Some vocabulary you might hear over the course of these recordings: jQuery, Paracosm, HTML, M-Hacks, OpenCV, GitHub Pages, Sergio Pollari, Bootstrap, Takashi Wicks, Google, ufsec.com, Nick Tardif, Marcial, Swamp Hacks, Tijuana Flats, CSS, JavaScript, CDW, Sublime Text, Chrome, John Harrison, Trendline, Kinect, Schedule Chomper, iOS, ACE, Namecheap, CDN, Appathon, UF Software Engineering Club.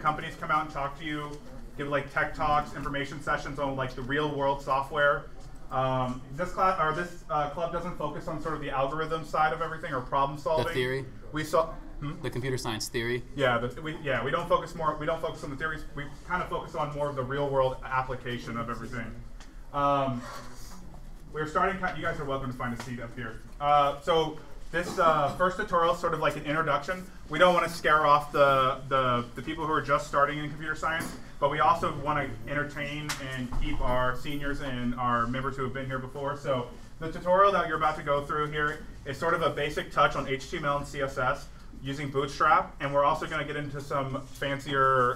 Companies come out and talk to you, give like tech talks, information sessions on like the real world software. This class or this club doesn't focus on sort of the algorithm side of everything or problem solving. The theory. We saw the computer science theory. Yeah, we don't focus more. We don't focus on the theories. We kind of focus on more of the real world application of everything. We're starting. You guys are welcome to find a seat up here. So this first tutorial is sort of like an introduction. We don't want to scare off the people who are just starting in computer science, but we also want to entertain and keep our seniors and our members who have been here before. So the tutorial that you're about to go through here is sort of a basic touch on HTML and CSS using Bootstrap, and we're also going to get into some fancier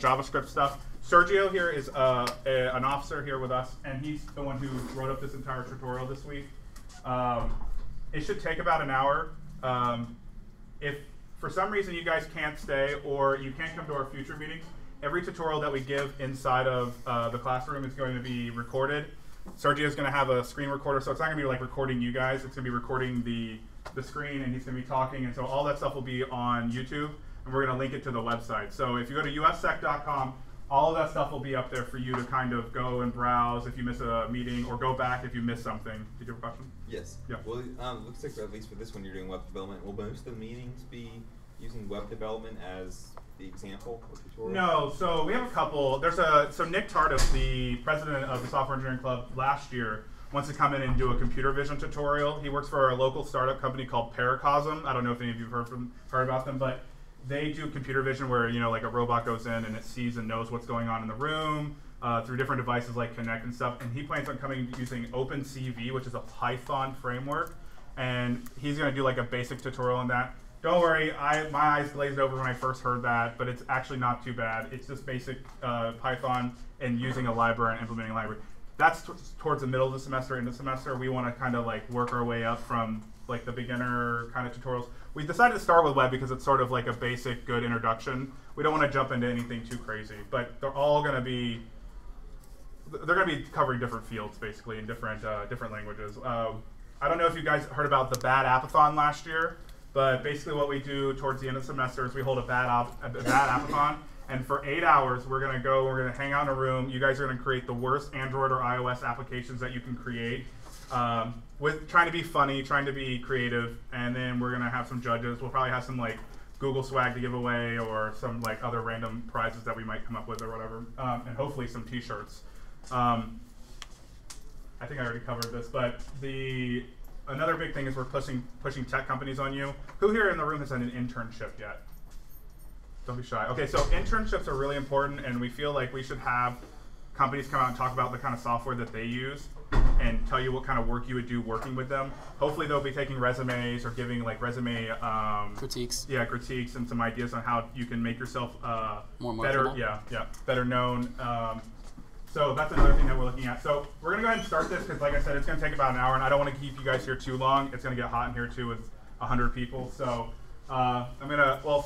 JavaScript stuff. Sergio here is an officer here with us, and he's the one who wrote up this entire tutorial this week. It should take about an hour. If for some reason you guys can't stay or you can't come to our future meetings, every tutorial that we give inside of the classroom is going to be recorded. Sergio's going to have a screen recorder, so it's not going to be like recording you guys. It's going to be recording the screen, and he's going to be talking, and so all that stuff will be on YouTube, and we're going to link it to the website. So if you go to ufsec.com, all of that stuff will be up there for you to kind of go and browse if you miss a meeting, or go back if you miss something. Did you have a question? Yes. Yeah. Well, looks like, at least for this one, you're doing web development. Will most of the meetings be using web development as the example or tutorial? No. So we have a couple. So Nick Tardif, the president of the Software Engineering Club last year, wants to come in and do a computer vision tutorial. He works for a local startup company called Paracosm. I don't know if any of you have heard about them, but they do computer vision where, you know, like a robot goes in and it sees and knows what's going on in the room through different devices like Kinect and stuff. And he plans on coming using OpenCV, which is a Python framework. And he's going to do like a basic tutorial on that. Don't worry, my eyes glazed over when I first heard that, but it's actually not too bad. It's just basic Python and using a library and implementing a library. That's towards the middle of the semester, end of the semester. We want to kind of like work our way up from like the beginner kind of tutorials. We decided to start with web because it's sort of like a basic good introduction. We don't want to jump into anything too crazy, but they're all going to be covering different fields basically in different languages. I don't know if you guys heard about the Bad Appathon last year, but basically what we do towards the end of the semester is we hold a bad appathon, and for 8 hours we're going to go, we're going to hang out in a room. You guys are going to create the worst Android or iOS applications that you can create. With trying to be funny, trying to be creative, and then we're gonna have some judges. We'll probably have some like Google swag to give away, or some like other random prizes that we might come up with or whatever, and hopefully some T-shirts. I think I already covered this, but another big thing is we're pushing tech companies on you. Who here in the room has done an internship yet? Don't be shy. Okay, so internships are really important, and we feel like we should have companies come out and talk about the kind of software that they use and tell you what kind of work you would do working with them. Hopefully they'll be taking resumes or giving like resume critiques. Yeah, critiques and some ideas on how you can make yourself more better. Yeah, yeah, better known. So that's another thing that we're looking at. So we're gonna go ahead and start this because, like I said, it's gonna take about an hour, and I don't want to keep you guys here too long. It's gonna get hot in here too with 100 people. So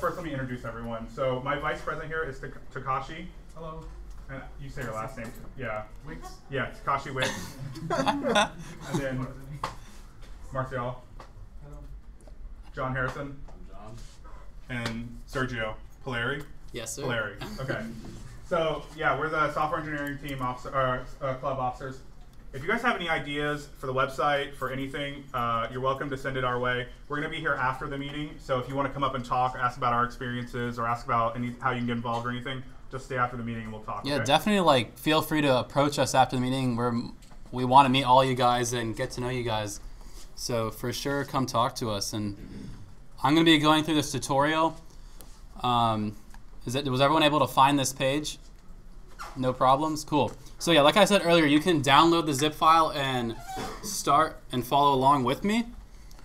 first let me introduce everyone. So my vice president here is Takashi. Hello. And you say your last name. Yeah. Wicks? Yeah, Takashi Wicks. And then Marcial. Hello. John Harrison. I'm John. And Sergio Pollari. Yes, sir. Pollari. Okay. So, yeah, we're the software engineering team club officers. If you guys have any ideas for the website, for anything, you're welcome to send it our way. We're going to be here after the meeting, so if you want to come up and talk, ask about our experiences, or ask about how you can get involved or anything, just stay after the meeting and we'll talk. Yeah, okay? Definitely. Like, feel free to approach us after the meeting. We want to meet all you guys and get to know you guys. So for sure, come talk to us. And I'm going to be going through this tutorial. Was everyone able to find this page? No problems. Cool. So yeah, like I said earlier, you can download the zip file and start and follow along with me.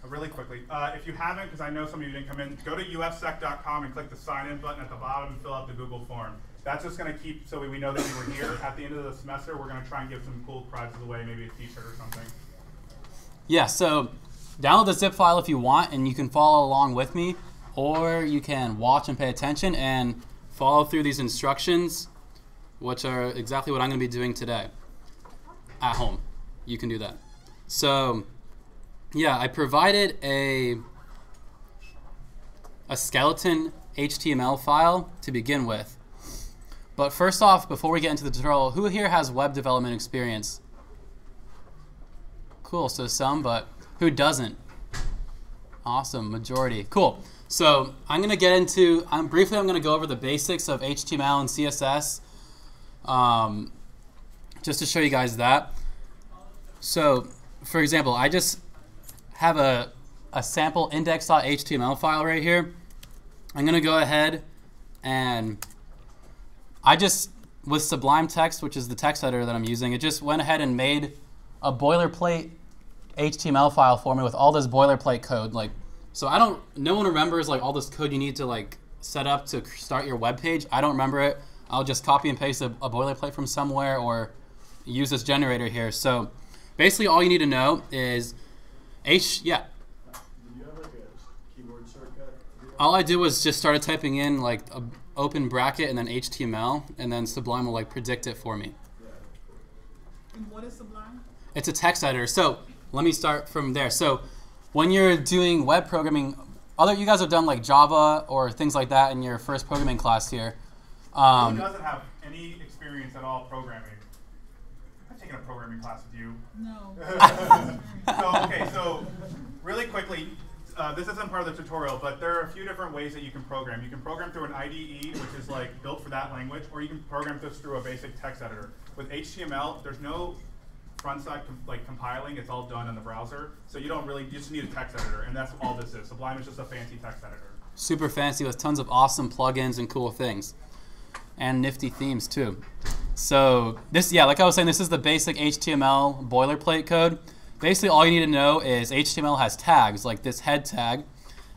Really quickly, if you haven't, because I know some of you didn't come in, go to ufsec.com and click the sign in button at the bottom and fill out the Google form. That's just going to keep so we know that you were here. At the end of the semester, we're going to try and give some cool prizes away, maybe a T-shirt or something. Yeah, so download the zip file if you want, and you can follow along with me, or you can watch and pay attention and follow through these instructions, which are exactly what I'm going to be doing today at home. You can do that. So yeah, I provided a skeleton HTML file to begin with. But first off, before we get into the tutorial, who here has web development experience? Cool, so some, but who doesn't? Awesome, majority. Cool. So I'm gonna get into, briefly I'm gonna go over the basics of HTML and CSS, just to show you guys that. So for example, I just have a sample index.html file right here. I'm gonna go ahead and I just, with Sublime Text, which is the text editor that I'm using, it just went ahead and made a boilerplate HTML file for me with all this boilerplate code. Like, so I don't, no one remembers like all this code you need to like set up to start your web page. I don't remember it. I'll just copy and paste a boilerplate from somewhere or use this generator here. So basically all you need to know is yeah. Did you have like a keyboard shortcut? All I did was just started typing in like a open bracket and then HTML, and then Sublime will like predict it for me. And what is Sublime? It's a text editor. So let me start from there. So when you're doing web programming, other you guys have done like Java or things like that in your first programming class here. Who doesn't have any experience at all programming? I've taken a programming class with you. No. So, okay, so really quickly, this isn't part of the tutorial, but there are a few different ways that you can program. You can program through an IDE, which is like built for that language, or you can program this through a basic text editor. With HTML, there's no front-side compiling, it's all done in the browser. So you don't really, you just need a text editor, and that's all this is. Sublime is just a fancy text editor. Super fancy with tons of awesome plugins and cool things. And nifty themes too. So this, yeah, like I was saying, this is the basic HTML boilerplate code. Basically all you need to know is HTML has tags, like this head tag,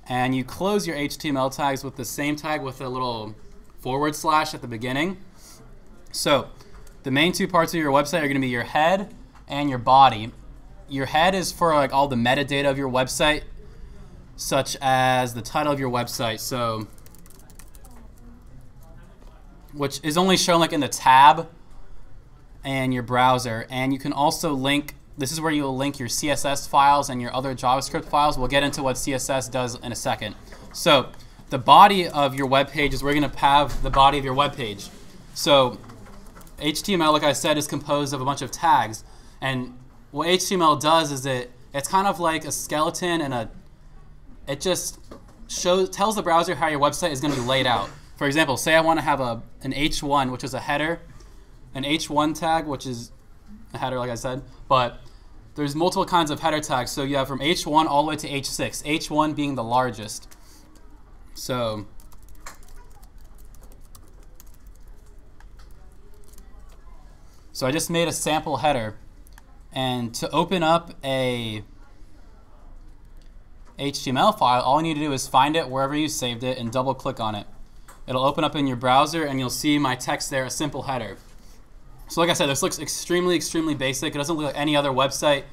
and you close your HTML tags with the same tag with a little / at the beginning. So the main two parts of your website are gonna be your head and your body. Your head is for like all the metadata of your website, such as the title of your website, so, which is only shown like in the tab and your browser, and you can also link. This is where you'll link your CSS files and your other JavaScript files. We'll get into what CSS does in a second. So the body of your web page is where you're going to have the body of your web page. So HTML, like I said, is composed of a bunch of tags. And what HTML does is it's kind of like a skeleton, and it just tells the browser how your website is going to be laid out. For example, say I want to have an H1, which is a header, an H1 tag, which is a header, like I said, but there's multiple kinds of header tags. So you have from H1 all the way to H6, H1 being the largest. So I just made a sample header, and to open up a HTML file, all you need to do is find it wherever you saved it and double click on it. It'll open up in your browser, and you'll see my text there, a simple header. So like I said, this looks extremely, extremely basic. It doesn't look like any other website,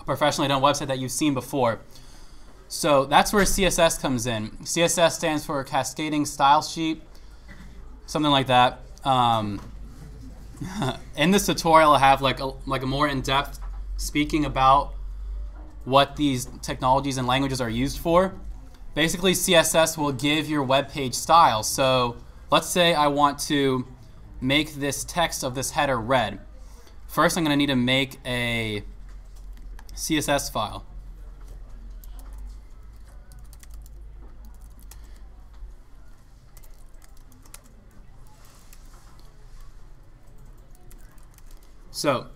a professionally done website that you've seen before. So that's where CSS comes in. CSS stands for Cascading Style Sheet, something like that. In this tutorial, I have like a more in-depth speaking about what these technologies and languages are used for. Basically, CSS will give your web page style. So let's say I want to make this text of this header red. First, I'm going to need to make a CSS file. So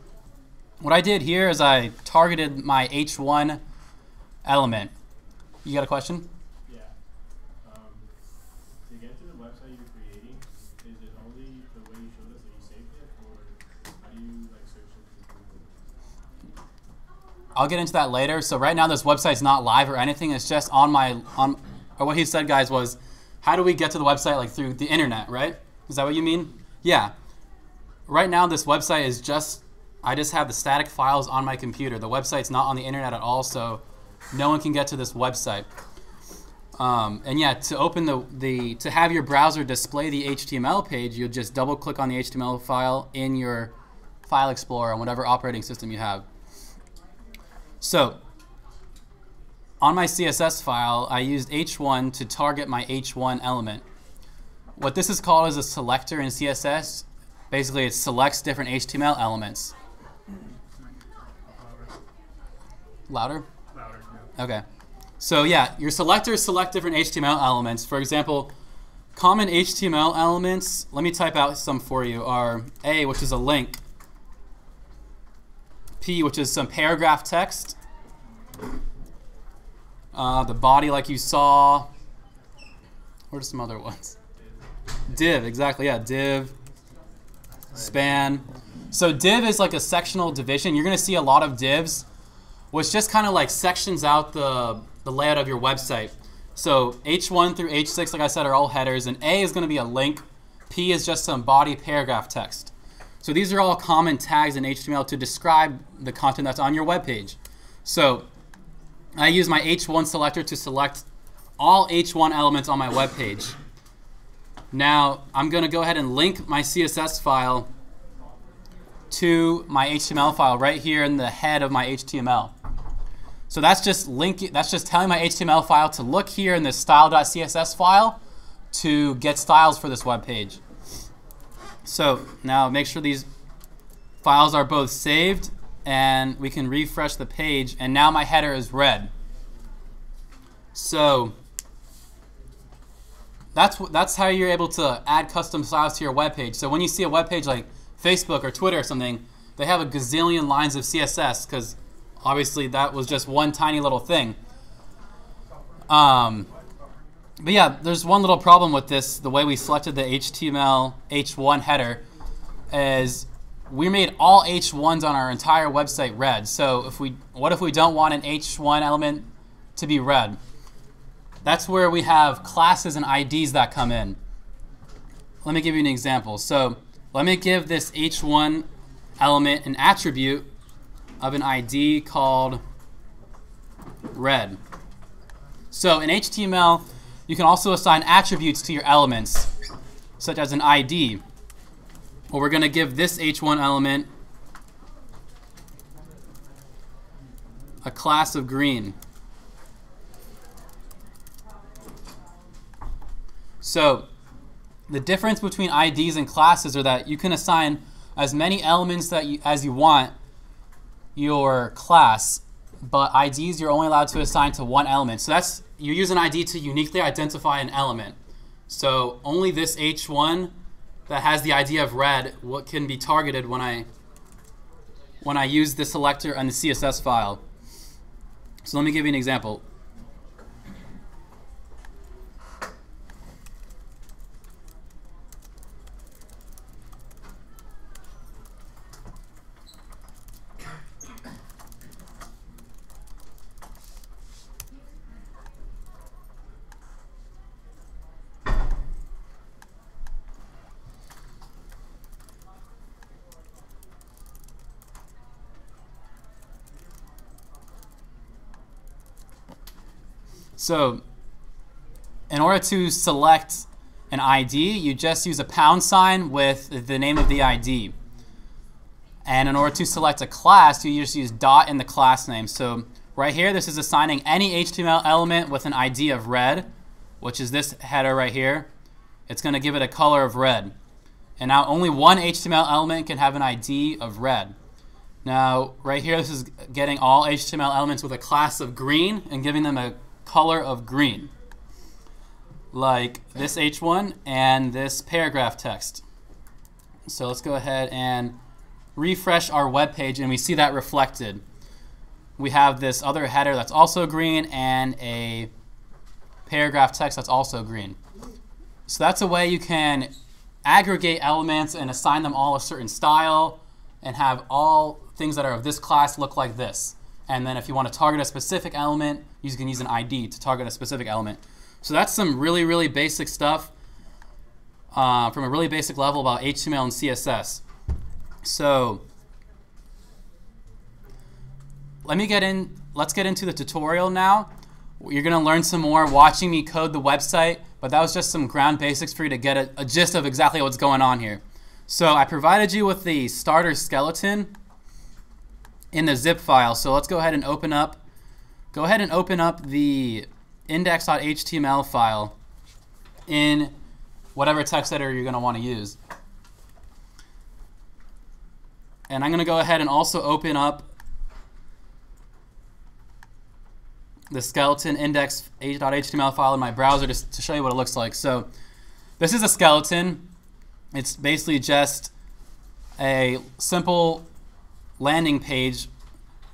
what I did here is I targeted my H1 element. You got a question? I'll get into that later. So right now this website's not live or anything. It's just on my, or what he said, guys, was how do we get to the website like through the internet, right? Is that what you mean? Yeah. Right now this website is just, I just have the static files on my computer. The website's not on the internet at all, so no one can get to this website. And yeah, to open to have your browser display the HTML page, you'll just double click on the HTML file in your file explorer on whatever operating system you have. So on my CSS file, I used H1 to target my H1 element. What this is called is a selector in CSS. Basically, it selects different HTML elements. Louder? Louder, yeah. Okay. So yeah, your selectors select different HTML elements. For example, common HTML elements, let me type out some for you, are A, which is a link, P, which is some paragraph text, the body like you saw, what are some other ones? Div, exactly, yeah, div, span. So div is like a sectional division. You're going to see a lot of divs, which just kind of like sections out the layout of your website. So H1 through H6, like I said, are all headers, and A is going to be a link. P is just some body paragraph text. So these are all common tags in HTML to describe the content that's on your web page. So I use my H1 selector to select all H1 elements on my web page. Now I'm going to go ahead and link my CSS file to my HTML file right here in the head of my HTML. So that's just linking. That's just telling my HTML file to look here in this style.css file to get styles for this web page. So now make sure these files are both saved, and we can refresh the page. And now my header is red. So that's how you're able to add custom styles to your web page. So when you see a web page like Facebook or Twitter or something, they have a gazillion lines of CSS because obviously that was just one tiny little thing. But yeah, there's one little problem with this, the way we selected the HTML H1 header, is we made all H1s on our entire website red. So what if we don't want an H1 element to be red? That's where we have classes and IDs that come in. Let me give you an example. So let me give this H1 element an attribute of an ID called red. So in HTML, you can also assign attributes to your elements, such as an ID. Well, we're going to give this H1 element a class of green. So the difference between IDs and classes are that you can assign as many elements as you want your class, but IDs you're only allowed to assign to one element. So that's, you use an ID to uniquely identify an element. So only this H1 that has the ID of red what can be targeted when I use the selector on the CSS file. So let me give you an example. So in order to select an ID, you just use a # with the name of the ID. And in order to select a class, you just use dot in the class name. So right here, this is assigning any HTML element with an ID of red, which is this header right here. It's going to give it a color of red. And now only one HTML element can have an ID of red. Now right here, this is getting all HTML elements with a class of green and giving them a color of green, like this H1 and this paragraph text. So let's go ahead and refresh our web page, and we see that reflected. We have this other header that's also green and a paragraph text that's also green. So that's a way you can aggregate elements and assign them all a certain style and have all things that are of this class look like this. And then if you want to target a specific element, you can use an ID to target a specific element. So that's some really, really basic stuff from a really basic level about HTML and CSS. So let's get into the tutorial now. You're going to learn some more watching me code the website, but that was just some ground basics for you to get a gist of exactly what's going on here. So I provided you with the starter skeleton in the zip file. So let's go ahead and open up the index.html file in whatever text editor you're going to want to use. And I'm going to go ahead and also open up the skeleton index.html file in my browser just to show you what it looks like. So this is a skeleton. It's basically just a simple landing page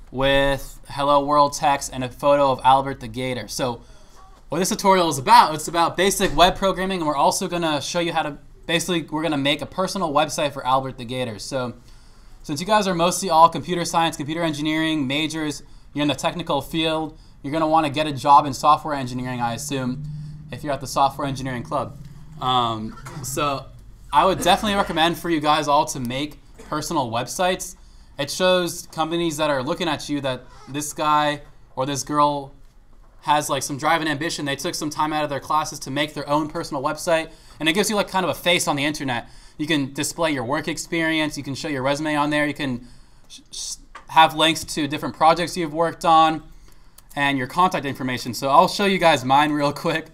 with hello world text and a photo of Albert the Gator. So what this tutorial is about, it's about basic web programming, and we're also going to show you how to, basically we're going to make a personal website for Albert the Gator. So since you guys are mostly all computer science, computer engineering majors, you're in the technical field, you're going to want to get a job in software engineering, I assume, if you're at the software engineering club. So I would definitely recommend for you guys all to make personal websites. It shows companies that are looking at you that this guy or this girl has like some drive and ambition. They took some time out of their classes to make their own personal website, and it gives you like kind of a face on the internet. You can display your work experience, you can show your resume on there, you can have links to different projects you've worked on, and your contact information. So I'll show you guys mine real quick.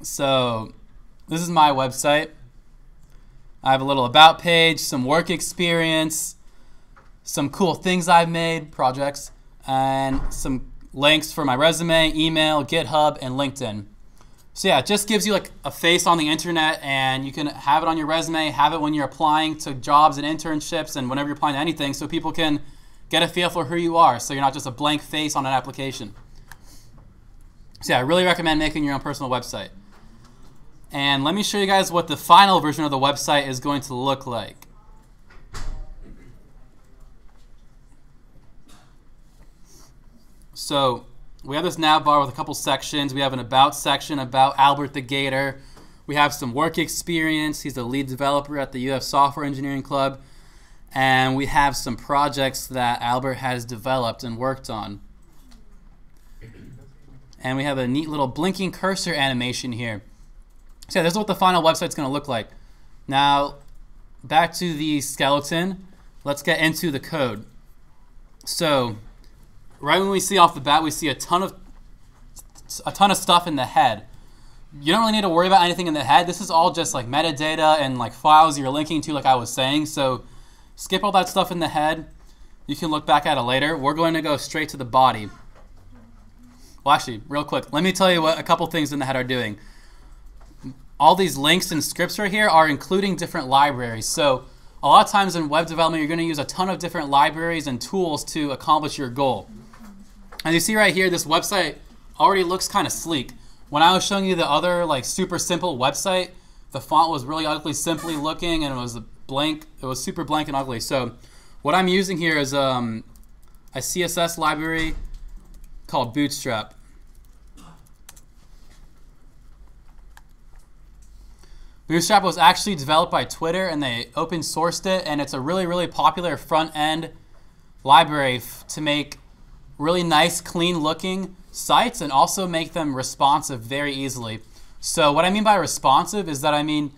So this is my website. I have a little about page, some work experience, some cool things I've made, projects, and some links for my resume, email, GitHub, and LinkedIn. So yeah, it just gives you like a face on the internet, and you can have it on your resume, have it when you're applying to jobs and internships and whenever you're applying to anything, so people can get a feel for who you are, so you're not just a blank face on an application. So yeah, I really recommend making your own personal website. And let me show you guys what the final version of the website is going to look like. So we have this nav bar with a couple sections. We have an about section about Albert the Gator. We have some work experience. He's the lead developer at the UF Software Engineering Club. And we have some projects that Albert has developed and worked on. And we have a neat little blinking cursor animation here. So yeah, this is what the final website's going to look like. Now, back to the skeleton. Let's get into the code. So, right when we see off the bat, we see a ton of stuff in the head. You don't really need to worry about anything in the head. This is all just like metadata and like files you're linking to, like I was saying. So, skip all that stuff in the head. You can look back at it later. We're going to go straight to the body. Well, actually, real quick, let me tell you what a couple things in the head are doing. All these links and scripts right here are including different libraries. So a lot of times in web development, you're going to use a ton of different libraries and tools to accomplish your goal. As you see right here, this website already looks kind of sleek. When I was showing you the other like super simple website, the font was really ugly, simply looking, and it was blank. It was super blank and ugly. So what I'm using here is a CSS library called Bootstrap. Bootstrap was actually developed by Twitter, and they open sourced it, and it's a really, really popular front-end library to make really nice, clean-looking sites and also make them responsive very easily. So what I mean by responsive is that I mean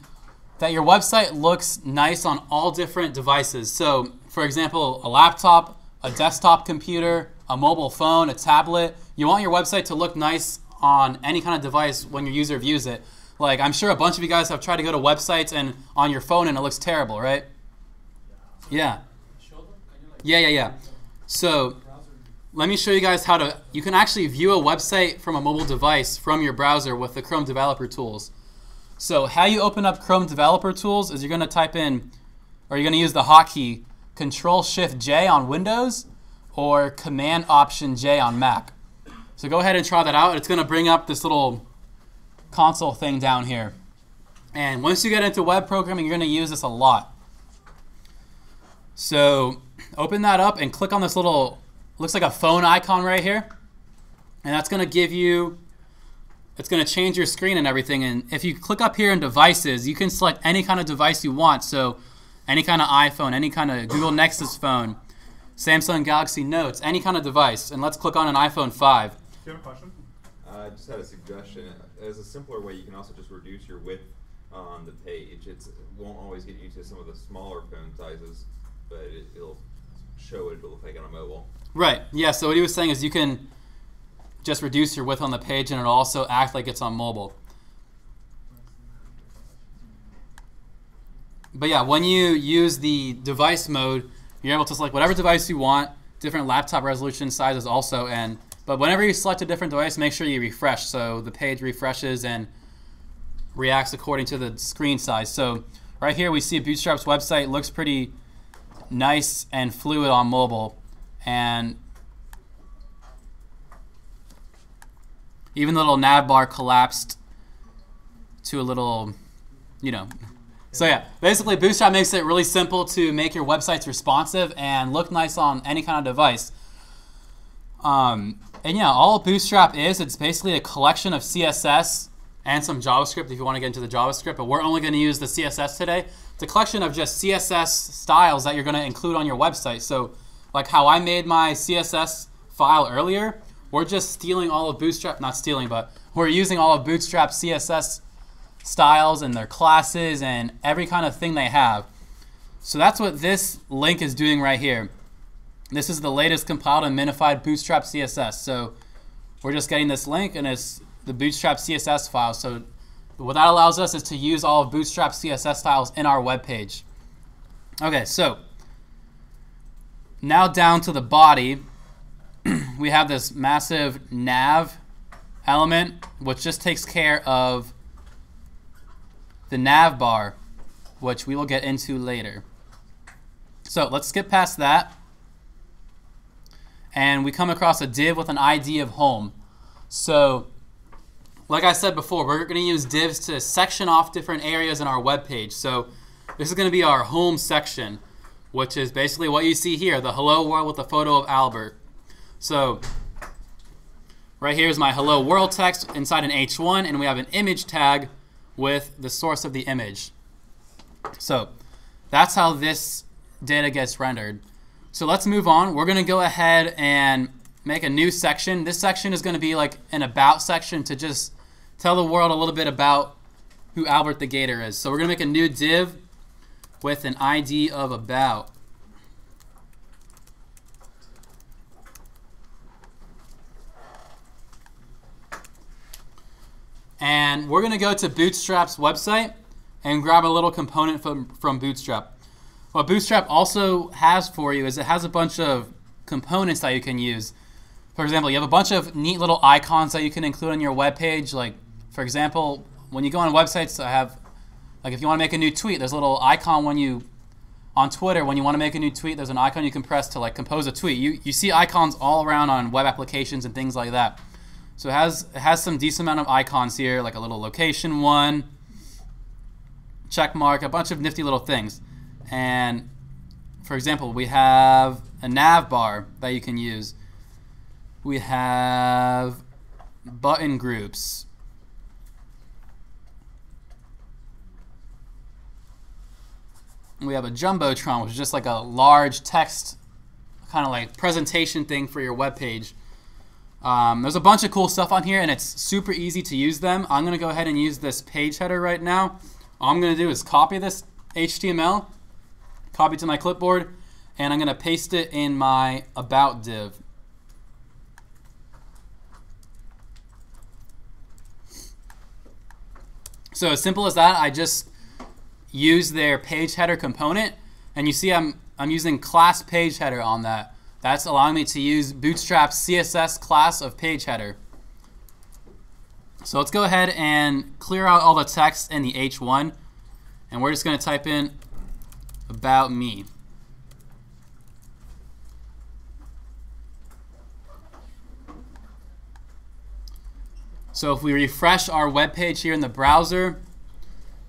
that your website looks nice on all different devices. So, for example, a laptop, a desktop computer, a mobile phone, a tablet. You want your website to look nice on any kind of device when your user views it. Like, I'm sure a bunch of you guys have tried to go to websites and on your phone and it looks terrible, right? Yeah. Yeah. So let me show you guys how to, you can actually view a website from a mobile device from your browser with the Chrome Developer Tools. So how you open up Chrome Developer Tools is you're going to type in, or you're going to use the hotkey Control-Shift-J on Windows or Command-Option-J on Mac. So go ahead and try that out. It's going to bring up this little console thing down here, and once you get into web programming, you're going to use this a lot. So open that up and click on this little, looks like a phone icon right here, and that's going to give you, it's going to change your screen and everything. And if you click up here in devices, you can select any kind of device you want, so any kind of iPhone, any kind of Google Nexus phone, Samsung Galaxy Notes, any kind of device. And let's click on an iPhone 5. Do you have a question? I just had a suggestion. As a simpler way, you can also just reduce your width on the page. It won't always get you to some of the smaller phone sizes, but it'll show it. It'll look like on a mobile. Right. Yeah. So what he was saying is you can just reduce your width on the page, and it'll also act like it's on mobile. But yeah, when you use the device mode, you're able to select whatever device you want, different laptop resolution sizes also. But whenever you select a different device, make sure you refresh so the page refreshes and reacts according to the screen size. So right here we see Bootstrap's website looks pretty nice and fluid on mobile. And even the little nav bar collapsed to a little, you know. So yeah, basically Bootstrap makes it really simple to make your websites responsive and look nice on any kind of device. And yeah, all Bootstrap is, it's basically a collection of CSS and some JavaScript if you want to get into the JavaScript, but we're only going to use the CSS today. It's a collection of just CSS styles that you're going to include on your website. So like how I made my CSS file earlier, we're just stealing all of Bootstrap, not stealing, but we're using all of Bootstrap CSS styles and their classes and every kind of thing they have. So that's what this link is doing right here. This is the latest compiled and minified Bootstrap CSS. So we're just getting this link and it's the Bootstrap CSS file. So what that allows us is to use all of Bootstrap CSS styles in our web page. Okay, so now down to the body, we have this massive nav element, which just takes care of the nav bar, which we will get into later. So let's skip past that. And we come across a div with an ID of home. So like I said before, we're going to use divs to section off different areas in our web page. So this is going to be our home section, which is basically what you see here, the hello world with the photo of Albert. So right here is my hello world text inside an H1, and we have an image tag with the source of the image. So that's how this data gets rendered. So let's move on. We're going to go ahead and make a new section. This section is going to be like an about section to just tell the world a little bit about who Albert the Gator is. So we're going to make a new div with an ID of about. And we're going to go to Bootstrap's website and grab a little component from Bootstrap. What Bootstrap also has for you is it has a bunch of components that you can use. For example, you have a bunch of neat little icons that you can include on your web page. Like, for example, when you go on websites, I have, like if you want to make a new tweet, there's a little icon when you, on Twitter, when you want to make a new tweet, there's an icon you can press to like compose a tweet. You see icons all around on web applications and things like that. So it has some decent amount of icons here, like a little location one, check mark, a bunch of nifty little things. And for example, we have a nav bar that you can use. We have button groups. We have a jumbotron, which is just like a large text, kind of like presentation thing for your web page. There's a bunch of cool stuff on here, and it's super easy to use them. I'm going to go ahead and use this page header right now. All I'm going to do is copy this HTML, copy to my clipboard, and I'm going to paste it in my about div. So as simple as that, I just use their page header component, and you see I'm using class page header on that. That's allowing me to use Bootstrap's CSS class of page header. So let's go ahead and clear out all the text in the H1, and we're just going to type in about me. So if we refresh our web page here in the browser,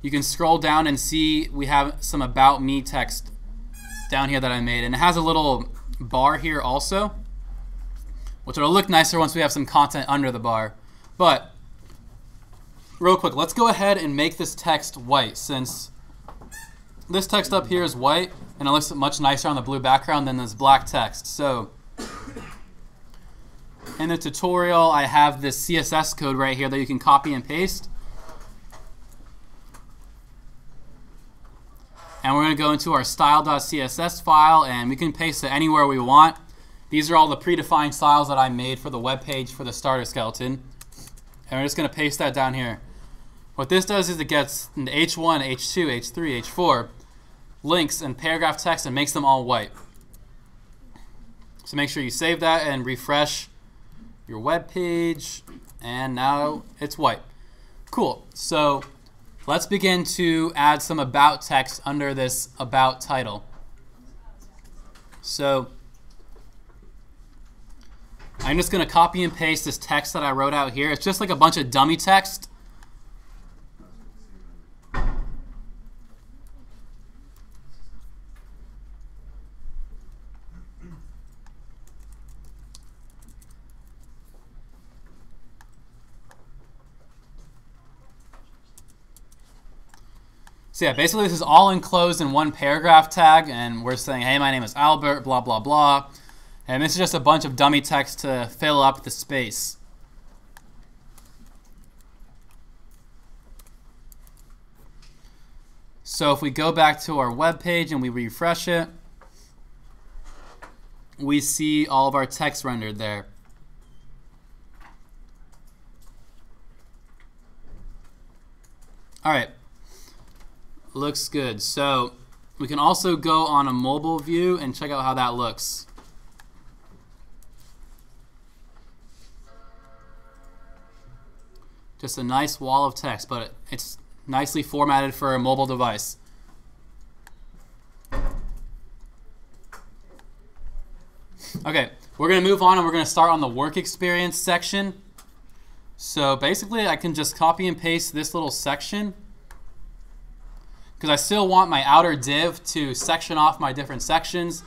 you can scroll down and see we have some about me text down here that I made, and it has a little bar here also, which will look nicer once we have some content under the bar. But real quick, let's go ahead and make this text white, since this text up here is white and it looks much nicer on the blue background than this black text. So in the tutorial, I have this CSS code right here that you can copy and paste, and we're going to go into our style.css file, and we can paste it anywhere we want. These are all the predefined styles that I made for the web page for the starter skeleton. And we're just going to paste that down here. What this does is it gets into H1, H2, H3, H4, links and paragraph text and makes them all white. So make sure you save that and refresh your web page, and now it's white. Cool. So let's begin to add some about text under this about title. So I'm just going to copy and paste this text that I wrote out here. It's just like a bunch of dummy text. So yeah, basically this is all enclosed in one paragraph tag, and we're saying, hey, my name is Albert, blah, blah, blah. And this is just a bunch of dummy text to fill up the space. So if we go back to our web page and we refresh it, we see all of our text rendered there. All right. Looks good. So we can also go on a mobile view and check out how that looks. Just a nice wall of text, but it's nicely formatted for a mobile device. Okay, we're going to move on and we're going to start on the work experience section. So basically I can just copy and paste this little section, because I still want my outer div to section off my different sections,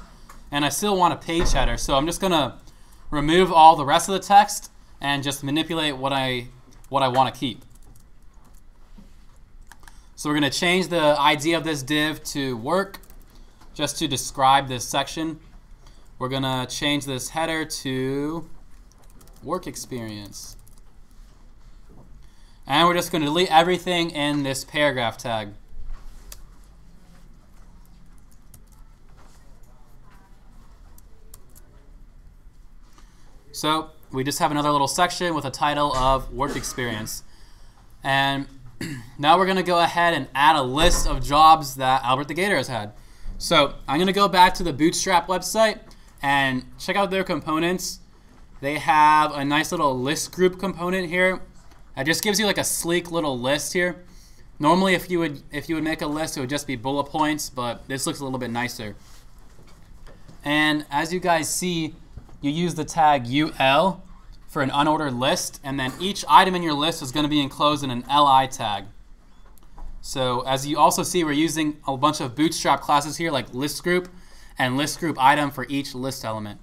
and I still want a page header. So I'm just going to remove all the rest of the text and just manipulate what I want to keep. So we're going to change the ID of this div to work, just to describe this section. We're going to change this header to work experience. And we're just going to delete everything in this paragraph tag. So we just have another little section with a title of work experience. And now we're going to go ahead and add a list of jobs that Albert the Gator has had. So I'm going to go back to the Bootstrap website and check out their components. They have a nice little list group component here. It just gives you like a sleek little list here. Normally if you would make a list, it would just be bullet points, but this looks a little bit nicer. And as you guys see, you use the tag UL for an unordered list, and then each item in your list is going to be enclosed in an LI tag. So as you also see, we're using a bunch of Bootstrap classes here, like list group and list group item for each list element.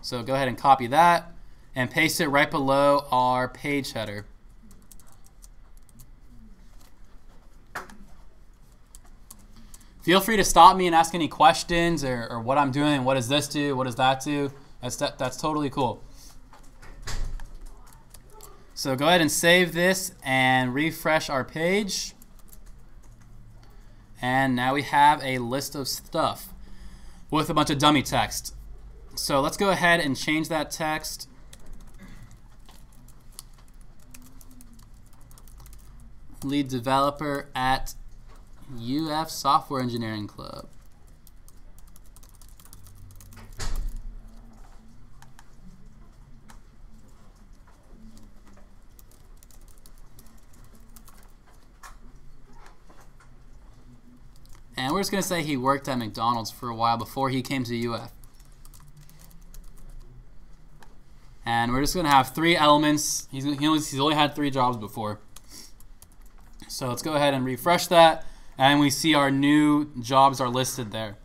So go ahead and copy that and paste it right below our page header. Feel free to stop me and ask any questions or what I'm doing, what does this do, what does that do. That's totally cool. So go ahead and save this and refresh our page. And now we have a list of stuff with a bunch of dummy text. So let's go ahead and change that text lead developer at UF Software Engineering Club. And we're just going to say he worked at McDonald's for a while before he came to UF. And we're just going to have three elements. He's only had three jobs before. So let's go ahead and refresh that. And we see our new jobs are listed there.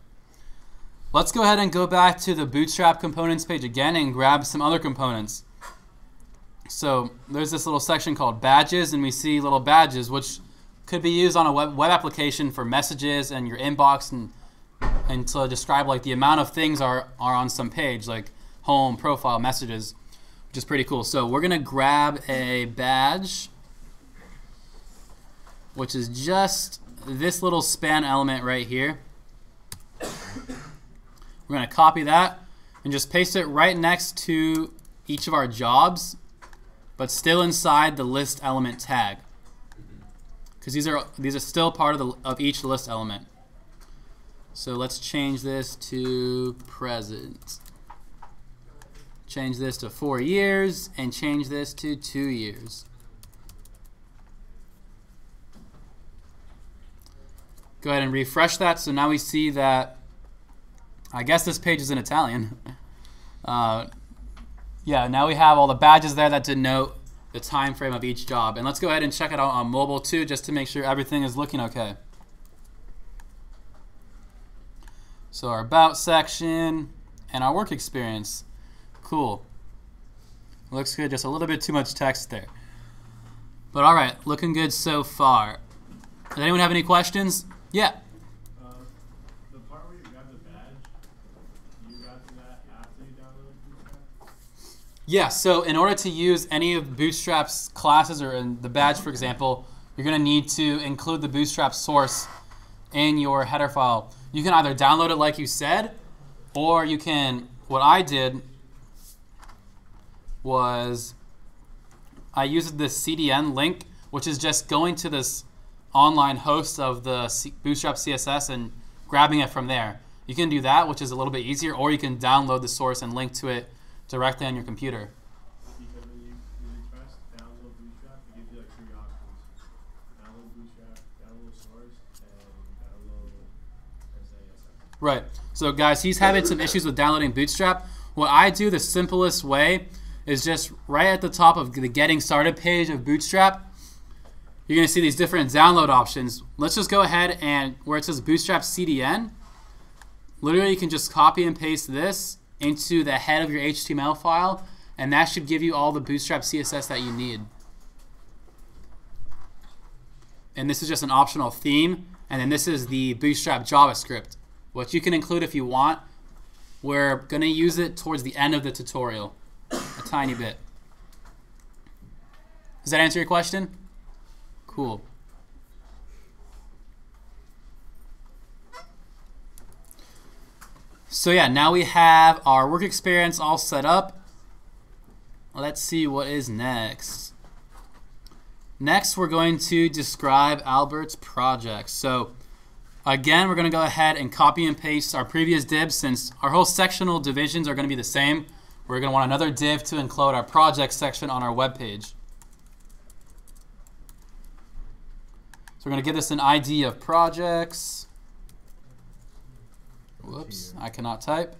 Let's go ahead and go back to the Bootstrap components page again and grab some other components. So there's this little section called badges, and we see little badges, which could be used on a web application for messages and your inbox, and to describe like the amount of things are on some page, like home, profile, messages, which is pretty cool. So we're going to grab a badge, which is just this little span element right here. We're going to copy that and just paste it right next to each of our jobs, but still inside the list element tag. because these are still part of each list element. So let's change this to present. Change this to 4 years and change this to 2 years. Go ahead and refresh that. So now we see that, I guess this page is in Italian. Yeah, now we have all the badges there that denote the time frame of each job. And let's go ahead and check it out on mobile too, just to make sure everything is looking okay. So our about section and our work experience. Cool. Looks good, just a little bit too much text there. But all right, looking good so far. Does anyone have any questions? Yeah. The part where you got the badge, you got to that after you downloaded Bootstrap? Yeah, so in order to use any of Bootstrap's classes or in the badge, for example, you're going to need to include the Bootstrap source in your header file. You can either download it like you said, or you can, what I did was I used this CDN link, which is just going to this online host of the Bootstrap CSS and grabbing it from there. You can do that, which is a little bit easier, or you can download the source and link to it directly on your computer. Because when you press download Bootstrap, it gives you like 3 options. Download Bootstrap, download source, and download SASS. Right. So guys, he's having some issues with downloading Bootstrap. What I do, the simplest way, is just right at the top of the Getting Started page of Bootstrap, you're going to see these different download options. Let's just go ahead and where it says Bootstrap CDN, literally you can just copy and paste this into the head of your HTML file, and that should give you all the Bootstrap CSS that you need. And this is just an optional theme, and then this is the Bootstrap JavaScript, which you can include if you want. We're going to use it towards the end of the tutorial, a tiny bit. Does that answer your question? Cool. So yeah, now we have our work experience all set up. Let's see what is next. Next, we're going to describe Albert's project. So again, we're going to go ahead and copy and paste our previous div, since our whole sectional divisions are going to be the same. We're going to want another div to include our project section on our web page. We're going to give this an ID of projects. Whoops, I cannot type.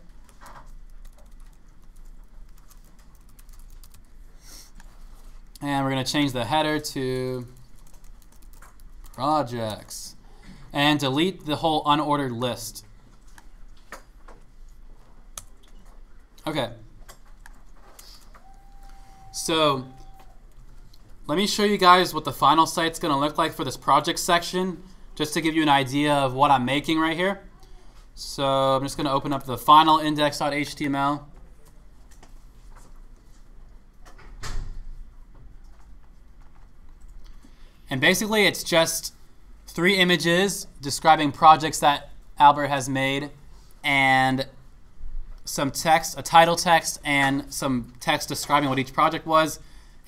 And we're going to change the header to projects and delete the whole unordered list. Okay. So let me show you guys what the final site's going to look like for this project section, just to give you an idea of what I'm making right here. So I'm just going to open up the final index.html. And basically it's just 3 images describing projects that Albert has made, and some text, a title text, and some text describing what each project was,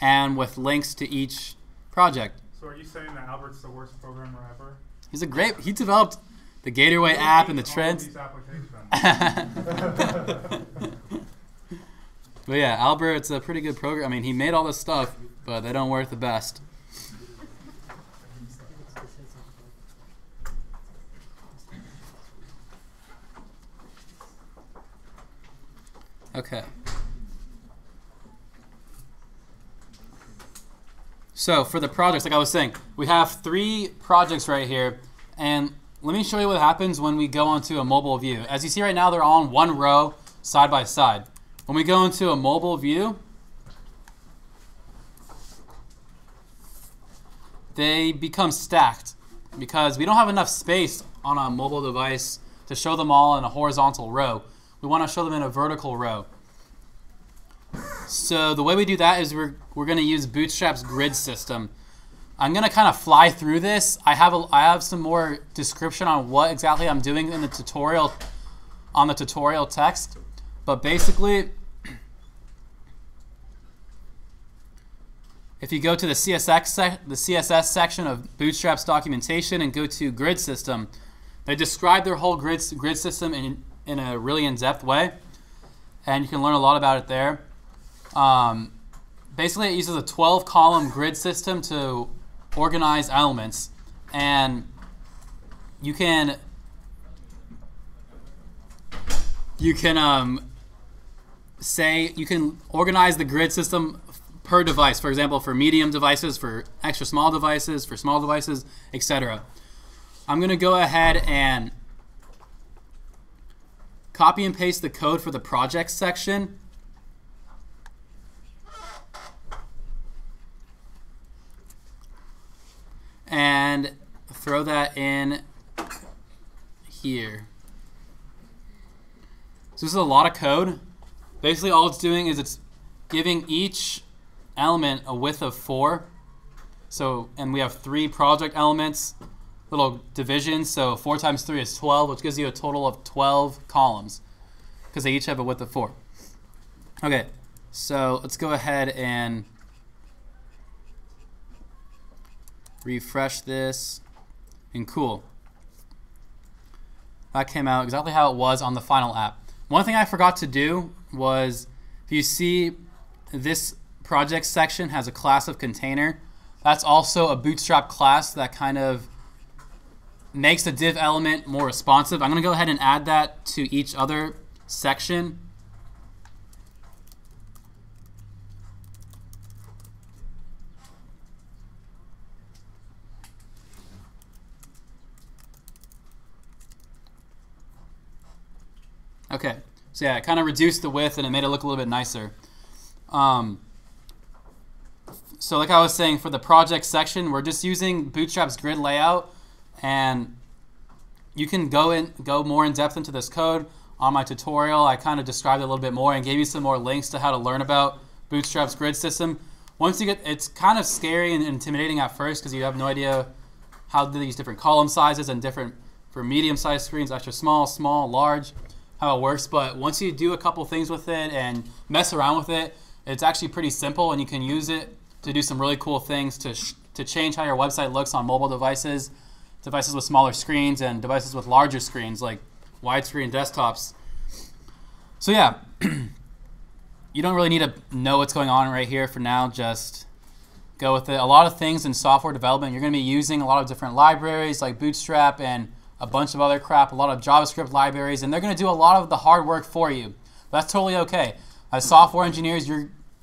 and with links to each project. So are you saying that Albert's the worst programmer ever? He's a great, he developed the Gatorway app and the trends. But yeah, Albert's a pretty good programmer. I mean, he made all this stuff, but they don't work the best. Okay. So for the projects, like I was saying, we have 3 projects right here, and let me show you what happens when we go onto a mobile view. As you see right now, they're all in one row, side by side. When we go into a mobile view, they become stacked because we don't have enough space on a mobile device to show them all in a horizontal row. We want to show them in a vertical row. So the way we do that is we're going to use Bootstrap's grid system. I'm going to kind of fly through this. I have some more description on what exactly I'm doing in the tutorial, on the tutorial text. But basically, If you go to the CSS section of Bootstrap's documentation and go to grid system, they describe their whole grid system in a really in-depth way, and you can learn a lot about it there. Basically, it uses a 12-column grid system to organize elements, and you can organize the grid system per device. For example, for medium devices, for extra small devices, for small devices, etc. I'm going to go ahead and copy and paste the code for the project section. And throw that in here. So this is a lot of code. Basically all it's doing is it's giving each element a width of 4. So, and we have 3 project elements, little divisions. So 4 times 3 is 12, which gives you a total of 12 columns because they each have a width of 4. Okay, so let's go ahead and refresh this, and cool. That came out exactly how it was on the final app. One thing I forgot to do was, if you see this project section has a class of container, that's also a Bootstrap class that kind of makes the div element more responsive. I'm going to go ahead and add that to each other section. Okay, so yeah, it kind of reduced the width and it made it look a little bit nicer. So like I was saying, for the project section, we're just using Bootstrap's grid layout, and you can go more in depth into this code. On my tutorial, I kind of described it a little bit more and gave you some more links to how to learn about Bootstrap's grid system. Once you get, it's kind of scary and intimidating at first because you have no idea how to do these different column sizes and different, for medium-sized screens, extra small, small, large, how it works. But once you do a couple things with it and mess around with it, it's actually pretty simple, and you can use it to do some really cool things to change how your website looks on mobile devices, devices with smaller screens, and devices with larger screens like widescreen desktops. So yeah, you don't really need to know what's going on right here for now. Just go with it. A lot of things in software development, you're going to be using a lot of different libraries like Bootstrap and a bunch of other crap, a lot of JavaScript libraries, and they're going to do a lot of the hard work for you. That's totally okay. As software engineers,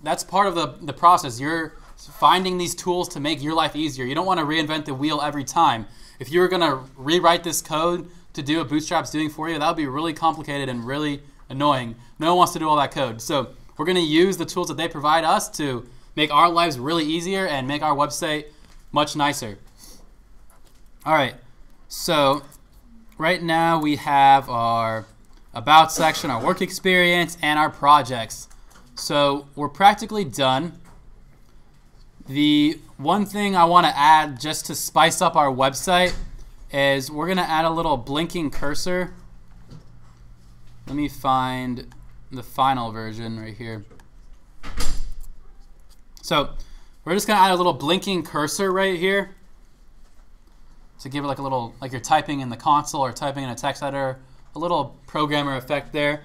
that's part of the process. You're finding these tools to make your life easier. You don't want to reinvent the wheel every time. If you were going to rewrite this code to do what Bootstrap's doing for you, that would be really complicated and really annoying. No one wants to do all that code. So we're going to use the tools that they provide us to make our lives really easier and make our website much nicer. All right, so right now we have our about section, our work experience, and our projects. So we're practically done. The one thing I want to add just to spice up our website is we're going to add a little blinking cursor. Let me find the final version right here. So we're just going to add a little blinking cursor right here to give it like a little, like you're typing in the console or typing in a text editor, a little programmer effect there,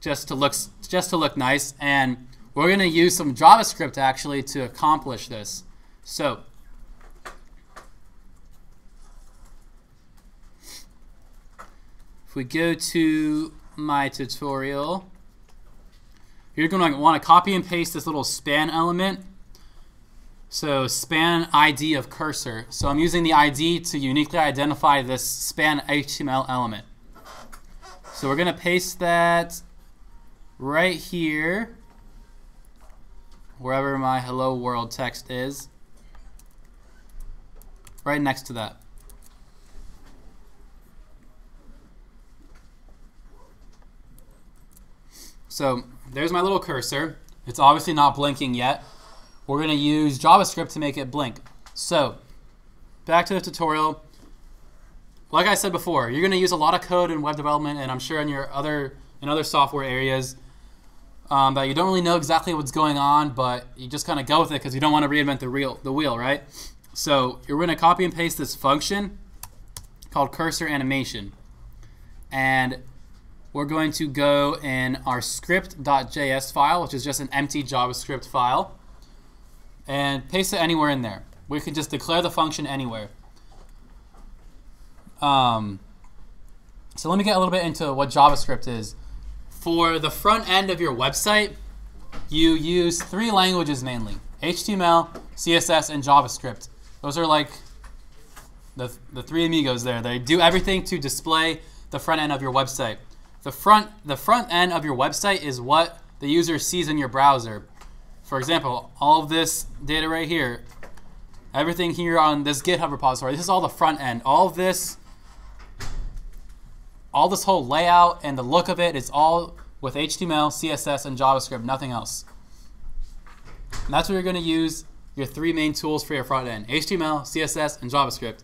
just to look nice. And we're going to use some JavaScript actually to accomplish this. So if we go to my tutorial, you're going to want to copy and paste this little span element. So span ID of cursor. So I'm using the ID to uniquely identify this span HTML element. So we're going to paste that right here, wherever my hello world text is, right next to that. So there's my little cursor. It's obviously not blinking yet. We're going to use JavaScript to make it blink. So back to the tutorial. Like I said before, you're going to use a lot of code in web development, and I'm sure in other software areas. that you don't really know exactly what's going on, but you just kind of go with it because you don't want to reinvent the wheel, right? So you're going to copy and paste this function called cursor animation, and we're going to go in our script.js file, which is just an empty JavaScript file, and paste it anywhere in there. We can just declare the function anywhere. So let me get a little bit into what JavaScript is. For the front end of your website, you use three languages mainly: HTML, CSS, and JavaScript. Those are like the three amigos there. They do everything to display the front end of your website. The front end of your website is what the user sees in your browser. For example, all of this data right here, everything here on this GitHub repository, this is all the front end. All this whole layout and the look of it is all with HTML, CSS, and JavaScript, nothing else. And that's where you're going to use your three main tools for your front end: HTML, CSS, and JavaScript.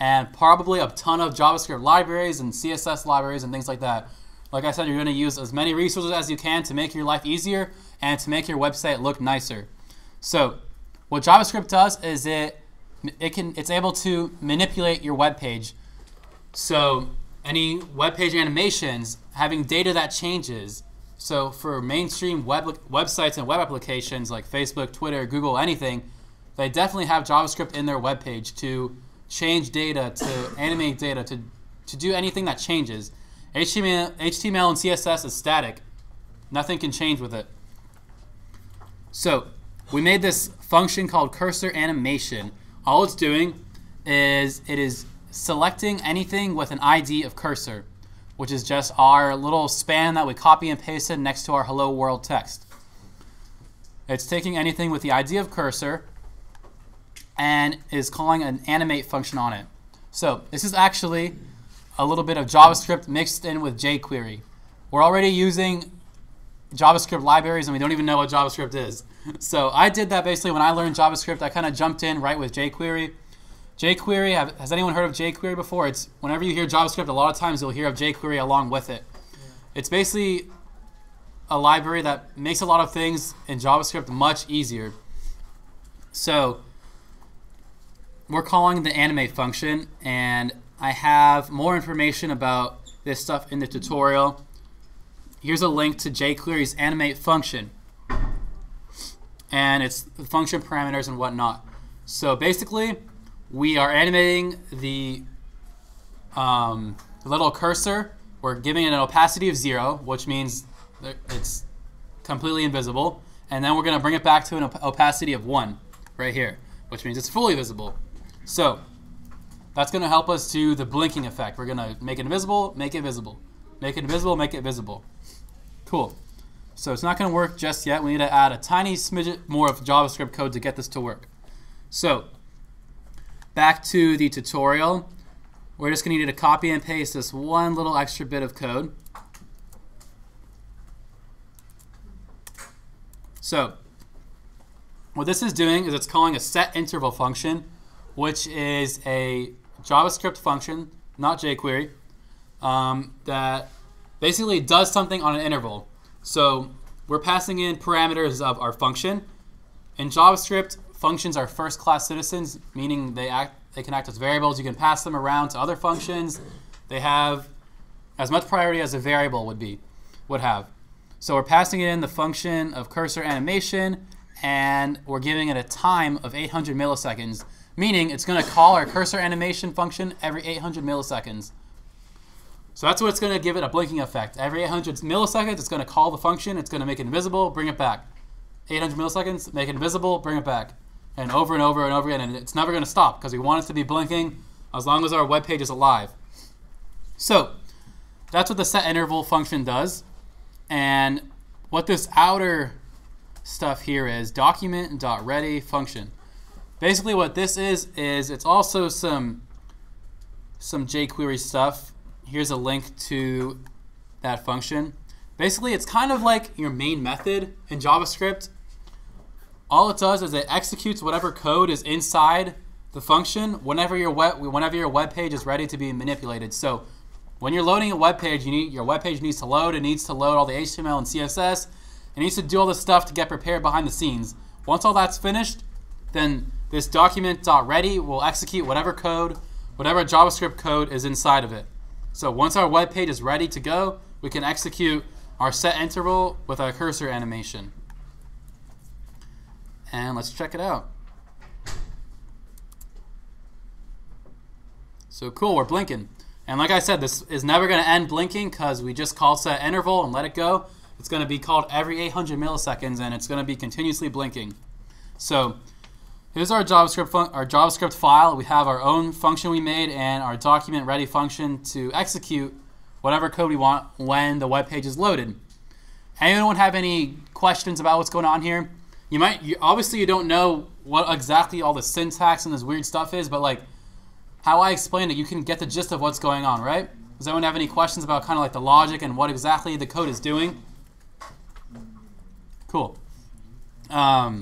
And probably a ton of JavaScript libraries and CSS libraries and things like that. Like I said, you're going to use as many resources as you can to make your life easier and to make your website look nicer. So what JavaScript does is it's able to manipulate your web page. So any web page animations, having data that changes. So for mainstream websites and web applications like Facebook, Twitter, Google, anything, they definitely have JavaScript in their web page to change data, to animate data, to do anything that changes. HTML and CSS is static. Nothing can change with it. So we made this function called cursor animation. All it's doing is it is selecting anything with an ID of cursor, which is just our little span that we copy and pasted next to our hello world text. It's taking anything with the ID of cursor and is calling an animate function on it. So this is actually a little bit of JavaScript mixed in with jQuery. We're already using JavaScript libraries and we don't even know what JavaScript is. So I did that basically when I learned JavaScript. I kind of jumped in right with jQuery. jQuery, has anyone heard of jQuery before? It's whenever you hear JavaScript, a lot of times you'll hear of jQuery along with it. Yeah. It's basically a library that makes a lot of things in JavaScript much easier. So we're calling the animate function, and I have more information about this stuff in the tutorial. Here's a link to jQuery's animate function, and it's the function parameters and whatnot. So basically, we are animating the little cursor. We're giving it an opacity of 0, which means it's completely invisible. And then we're going to bring it back to an opacity of 1 right here, which means it's fully visible. So that's going to help us do the blinking effect. We're going to make it invisible, make it visible. Make it invisible, make it visible. Cool. So it's not going to work just yet. We need to add a tiny smidget more of JavaScript code to get this to work. So back to the tutorial, we're just going to need to copy and paste this one little extra bit of code. So what this is doing is it's calling a set interval function, which is a JavaScript function, not jQuery, that basically does something on an interval. So we're passing in parameters of our function. In JavaScript, functions are first-class citizens, meaning they can act as variables. You can pass them around to other functions. They have as much priority as a variable would have. So we're passing in the function of cursor animation, and we're giving it a time of 800 milliseconds, meaning it's going to call our cursor animation function every 800 milliseconds. So that's what it's going to give it a blinking effect. Every 800 milliseconds, it's going to call the function. It's going to make it invisible, bring it back. 800 milliseconds, make it invisible, bring it back. And over and over and over again, and it's never going to stop because we want it to be blinking as long as our web page is alive. So that's what the set interval function does. And what this outer stuff here is document.ready function. Basically what this is it's also some jQuery stuff. Here's a link to that function. Basically it's kind of like your main method in JavaScript. All it does is it executes whatever code is inside the function whenever your web page is ready to be manipulated. So when you're loading a web page, your web page needs to load. It needs to load all the HTML and CSS, It needs to do all this stuff to get prepared behind the scenes. Once all that's finished, then this document.ready will execute whatever code, whatever JavaScript code is inside of it. So once our web page is ready to go, we can execute our set interval with our cursor animation. And let's check it out. So cool, we're blinking. And like I said, this is never going to end blinking because we just call set interval and let it go. It's going to be called every 800 milliseconds and it's going to be continuously blinking. So here's our JavaScript file. We have our own function we made and our document ready function to execute whatever code we want when the web page is loaded. Anyone have any questions about what's going on here? Obviously you don't know what exactly all the syntax and this weird stuff is, but like how I explained it, you can get the gist of what's going on, right? Does anyone have any questions about kind of like the logic and what exactly the code is doing? Cool. So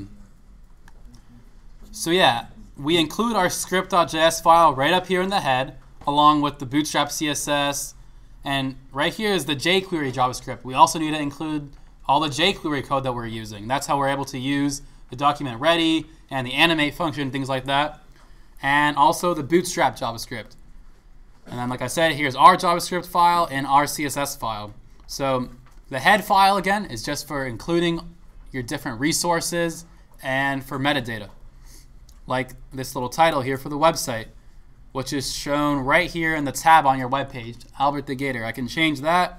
yeah, we include our script.js file right up here in the head, along with the Bootstrap CSS, and right here is the jQuery JavaScript. We also need to include all the jQuery code that we're using. That's how we're able to use the document ready and the animate function, things like that, and also the Bootstrap JavaScript. And then, like I said, here's our JavaScript file and our CSS file. So the head file, again, is just for including your different resources and for metadata, like this little title here for the website, which is shown right here in the tab on your web page, Albert the Gator. I can change that.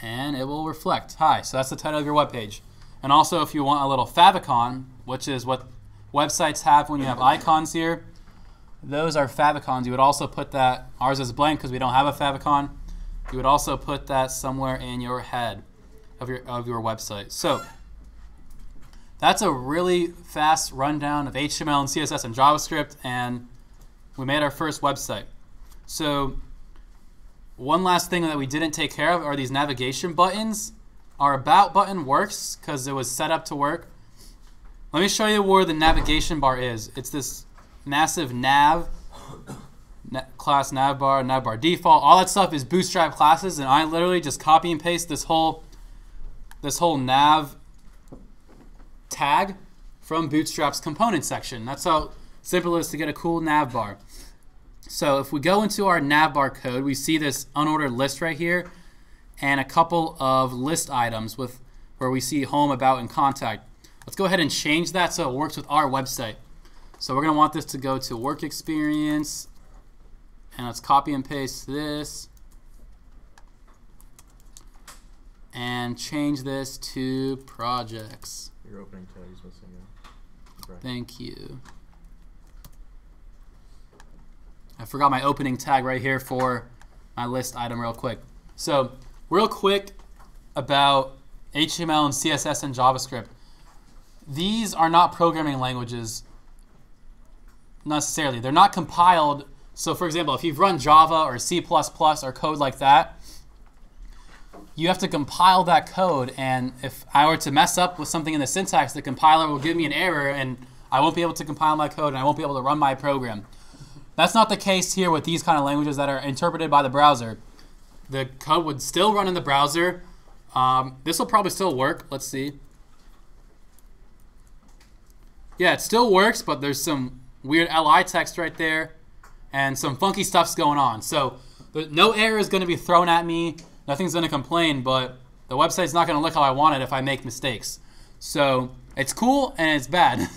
And it will reflect, hi, so that's the title of your web page. And also, if you want a little favicon, which is what websites have when you have icons here, those are favicons. You would also put that, ours is blank because we don't have a favicon. You would also put that somewhere in your head of your website. So that's a really fast rundown of HTML and CSS and JavaScript, and we made our first website. So one last thing that we didn't take care of are these navigation buttons. Our about button works because it was set up to work. Let me show you where the navigation bar is. It's this massive nav. Class navbar, navbar default, all that stuff is Bootstrap classes, and I literally just copy and paste this whole nav tag from Bootstrap's component section. That's how simple it is to get a cool navbar. So if we go into our navbar code, we see this unordered list right here and a couple of list items with where we see home, about, and contact. Let's go ahead and change that so it works with our website. So we're going to want this to go to work experience. And let's copy and paste this and change this to projects. Your opening tag is missing out. Right. Thank you. I forgot my opening tag right here for my list item real quick. So real quick about HTML and CSS and JavaScript. These are not programming languages necessarily. They're not compiled. So for example, if you've run Java or C++ or code like that, you have to compile that code, and if I were to mess up with something in the syntax, the compiler will give me an error and I won't be able to compile my code and I won't be able to run my program. That's not the case here with these kind of languages that are interpreted by the browser. The code would still run in the browser. This will probably still work. Let's see. Yeah, it still works, but there's some weird LI text right there. And some funky stuff's going on. So no error is going to be thrown at me. Nothing's going to complain, but the website's not going to look how I want it if I make mistakes. So it's cool and it's bad.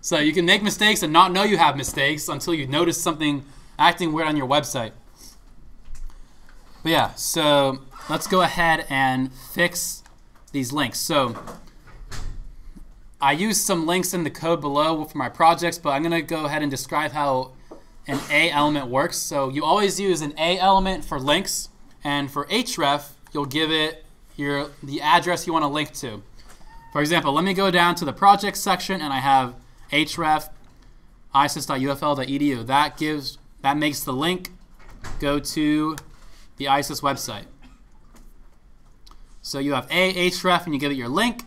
So you can make mistakes and not know you have mistakes until you notice something acting weird on your website. But yeah, so let's go ahead and fix these links. So I used some links in the code below for my projects, but I'm going to go ahead and describe how an A element works. So you always use an A element for links, and for href you'll give it the address you want to link to. For example, let me go down to the project section and I have href isis.ufl.edu. That makes the link go to the ISIS website. So you have A href and you give it your link,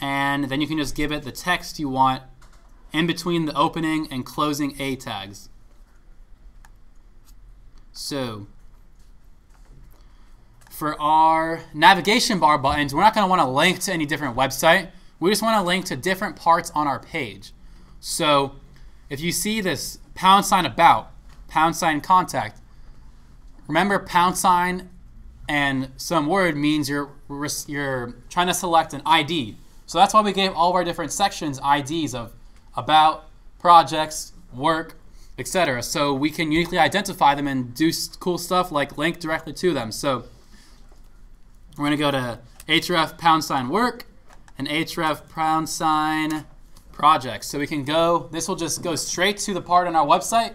and then you can just give it the text you want in between the opening and closing A tags. So for our navigation bar buttons, we're not going to want to link to any different website. We just want to link to different parts on our page. So if you see this $ about, $ contact, remember $. And some word means you're trying to select an ID. So that's why we gave all of our different sections IDs of about, projects, work, etc. So we can uniquely identify them and do cool stuff like link directly to them. So we're going to go to href $ work and href $ projects. So we can go, this will just go straight to the part on our website.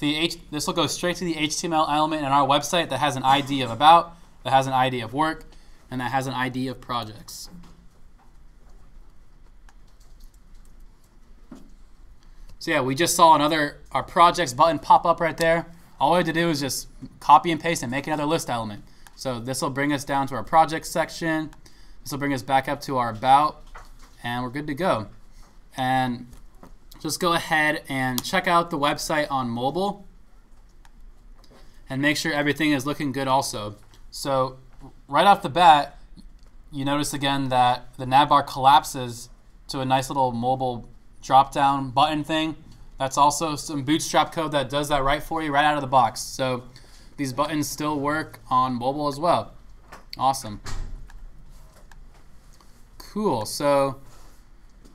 This will go straight to the HTML element in our website that has an ID of about, that has an ID of work, and that has an ID of projects. So yeah, we just saw our projects button pop up right there. All we had to do is just copy and paste and make another list element. So this will bring us down to our projects section. This will bring us back up to our about, and we're good to go. And just go ahead and check out the website on mobile and make sure everything is looking good also. So right off the bat, you notice again that the nav bar collapses to a nice little mobile drop-down button thing. That's also some Bootstrap code that does that right for you right out of the box. So these buttons still work on mobile as well. Awesome. Cool. So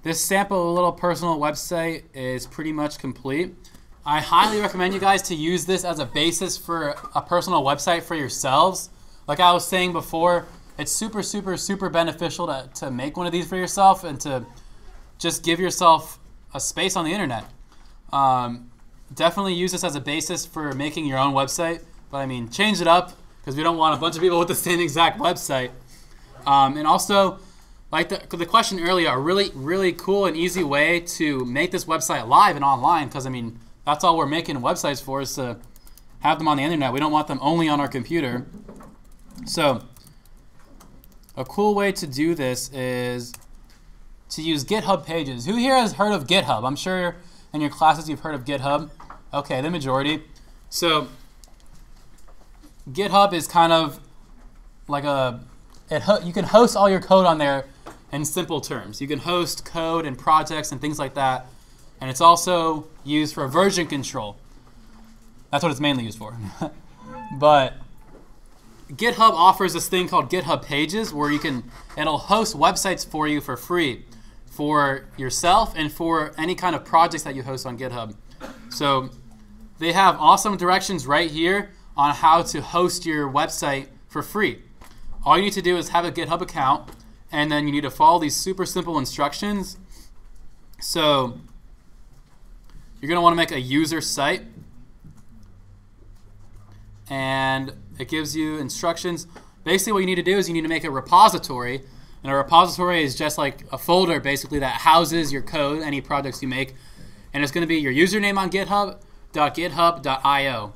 this sample little personal website is pretty much complete. I highly recommend you guys to use this as a basis for a personal website for yourselves. Like I was saying before, it's super, super, super beneficial to make one of these for yourself and to just give yourself a space on the internet. Definitely use this as a basis for making your own website. But I mean, change it up because we don't want a bunch of people with the same exact website. And also, like the question earlier, a really, really cool and easy way to make this website live and online, because I mean, that's all we're making websites for, is to have them on the internet. We don't want them only on our computer. So a cool way to do this is to use GitHub Pages. Who here has heard of GitHub? I'm sure in your classes you've heard of GitHub. Okay, the majority. So GitHub is kind of like you can host all your code on there. In simple terms, you can host code and projects and things like that, and it's also used for version control. That's what it's mainly used for. But GitHub offers this thing called GitHub Pages, where it'll host websites for you for free, for yourself and for any kind of projects that you host on GitHub. So they have awesome directions right here on how to host your website for free. All you need to do is have a GitHub account. And then you need to follow these super simple instructions. So you're going to want to make a user site. And it gives you instructions. Basically what you need to do is you need to make a repository. And a repository is just like a folder basically that houses your code, any projects you make. And it's going to be your username on GitHub, .github.io.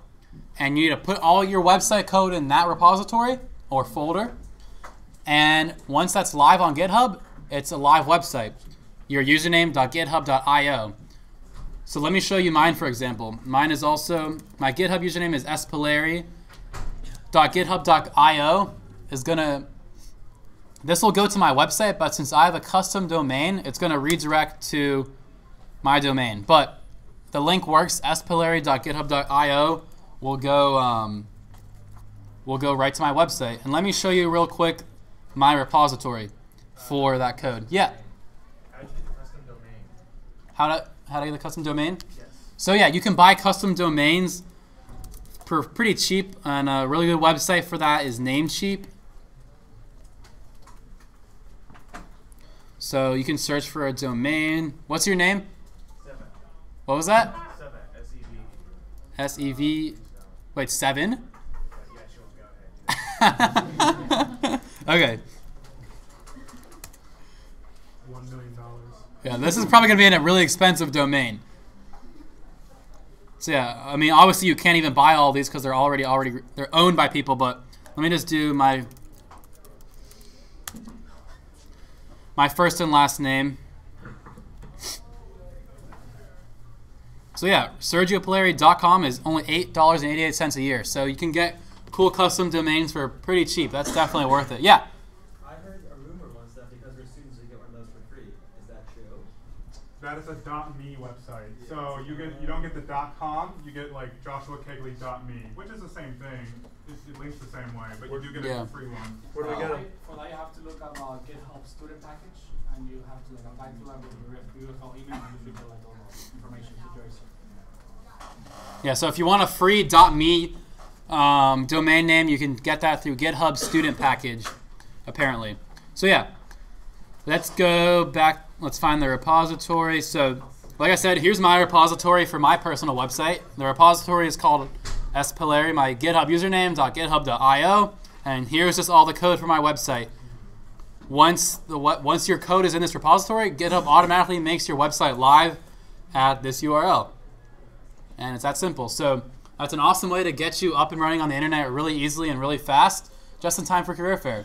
And you need to put all your website code in that repository or folder. And once that's live on GitHub, it's a live website. Your username.github.io. So let me show you mine, for example. Mine is also, my GitHub username is spollari. .github.io is this will go to my website, but since I have a custom domain, it's going to redirect to my domain. But the link works, spollari.github.io will go right to my website. And let me show you real quick my repository for that code. Yeah. How did you get the custom domain? How to get the custom domain? Yes. So yeah, you can buy custom domains for pretty cheap, and a really good website for that is Namecheap. So you can search for a domain. What's your name? Seven. What was that? Seven. S-E-V. Wait, seven? Okay. $1 million. Yeah, this is probably gonna be in a really expensive domain. So yeah, I mean, obviously you can't even buy all these because they're already they're owned by people. But let me just do my first and last name. So yeah, SergioPollari.com is only $8.88 a year. So you can get cool custom domains for pretty cheap. That's definitely worth it. Yeah? I heard a rumor once that because we're students, we get one of those for free. Is that true? That is a .me website. Yeah, so you don't get the .com, you get like joshuakegley.me, which is the same thing. It links the same way, but you do get a free one. Where do we get it? For that, you have to look up GitHub student package, and you have to like apply to them with a beautiful email and you get like all the information to Joyce. Yeah, so if you want a free .me domain name, you can get that through GitHub student package, apparently. So yeah, let's go back. Let's find the repository. So like I said, here's my repository for my personal website. The repository is called SPollari, my GitHub username.github.io, and here's just all the code for my website. Once your code is in this repository, GitHub automatically makes your website live at this URL. And it's that simple. So that's an awesome way to get you up and running on the internet really easily and really fast, just in time for career fair.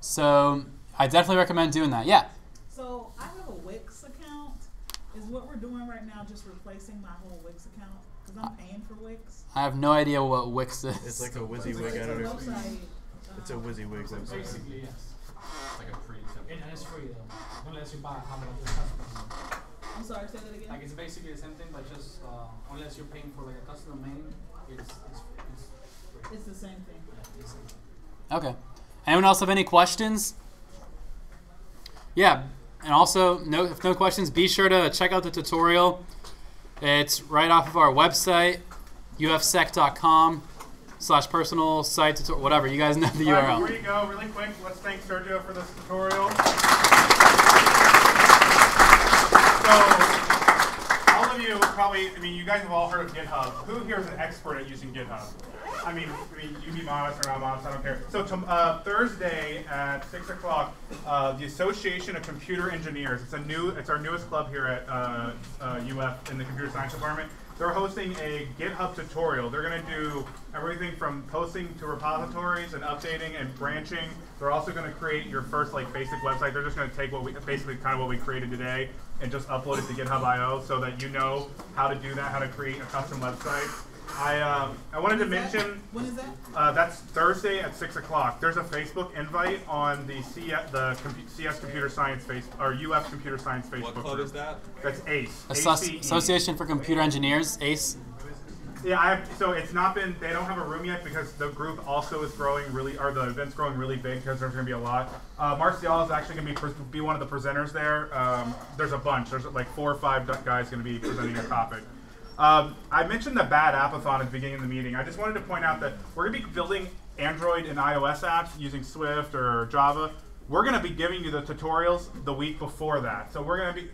So I definitely recommend doing that. Yeah? So I have a Wix account. Is what we're doing right now just replacing my whole Wix account? Because I'm paying for Wix. I have no idea what Wix is. It's like a WYSIWYG editor. It's a WYSIWYG website. Basically, yes. It's like a free template. And it's free, though. Unless you buy how many other customers. I'm sorry, say that again? Like, it's basically the same thing, but just unless you're paying for like a custom domain, it's free. It's the same thing. Yeah, it's the same thing. Okay. Anyone else have any questions? Yeah. And also, if no questions, be sure to check out the tutorial. It's right off of our website, ufsec.com/personal-site-tutorial, whatever. You guys know the URL. Before you go, really quick, let's thank Sergio for this tutorial. So, all of you probably, I mean, you guys have all heard of GitHub. Who here is an expert at using GitHub? I mean, you be modest or not modest, I don't care. So Thursday at 6 o'clock, the Association of Computer Engineers, it's our newest club here at UF in the computer science department. They're hosting a GitHub tutorial. They're gonna do everything from posting to repositories and updating and branching. They're also gonna create your first like basic website. They're just gonna take what we, basically kind of what we created today and just upload it to GitHub.io so that you know how to do that, how to create a custom website. I wanted to mention. When is that? That's Thursday at 6 o'clock. There's a Facebook invite on the CS Computer Science or UF Computer Science Facebook group. What club is that? That's ACE. Association for Computer Engineers, ACE. Yeah, so it's not been. They don't have a room yet because the group also is growing really, or the event's growing really big because there's going to be a lot. Marcial is actually going to be one of the presenters there. There's a bunch. There's like 4 or 5 guys going to be presenting a topic. I mentioned the bad appathon at the beginning of the meeting. I just wanted to point out that we're going to be building Android and iOS apps using Swift or Java. We're going to be giving you the tutorials the week before that. So we're going to be,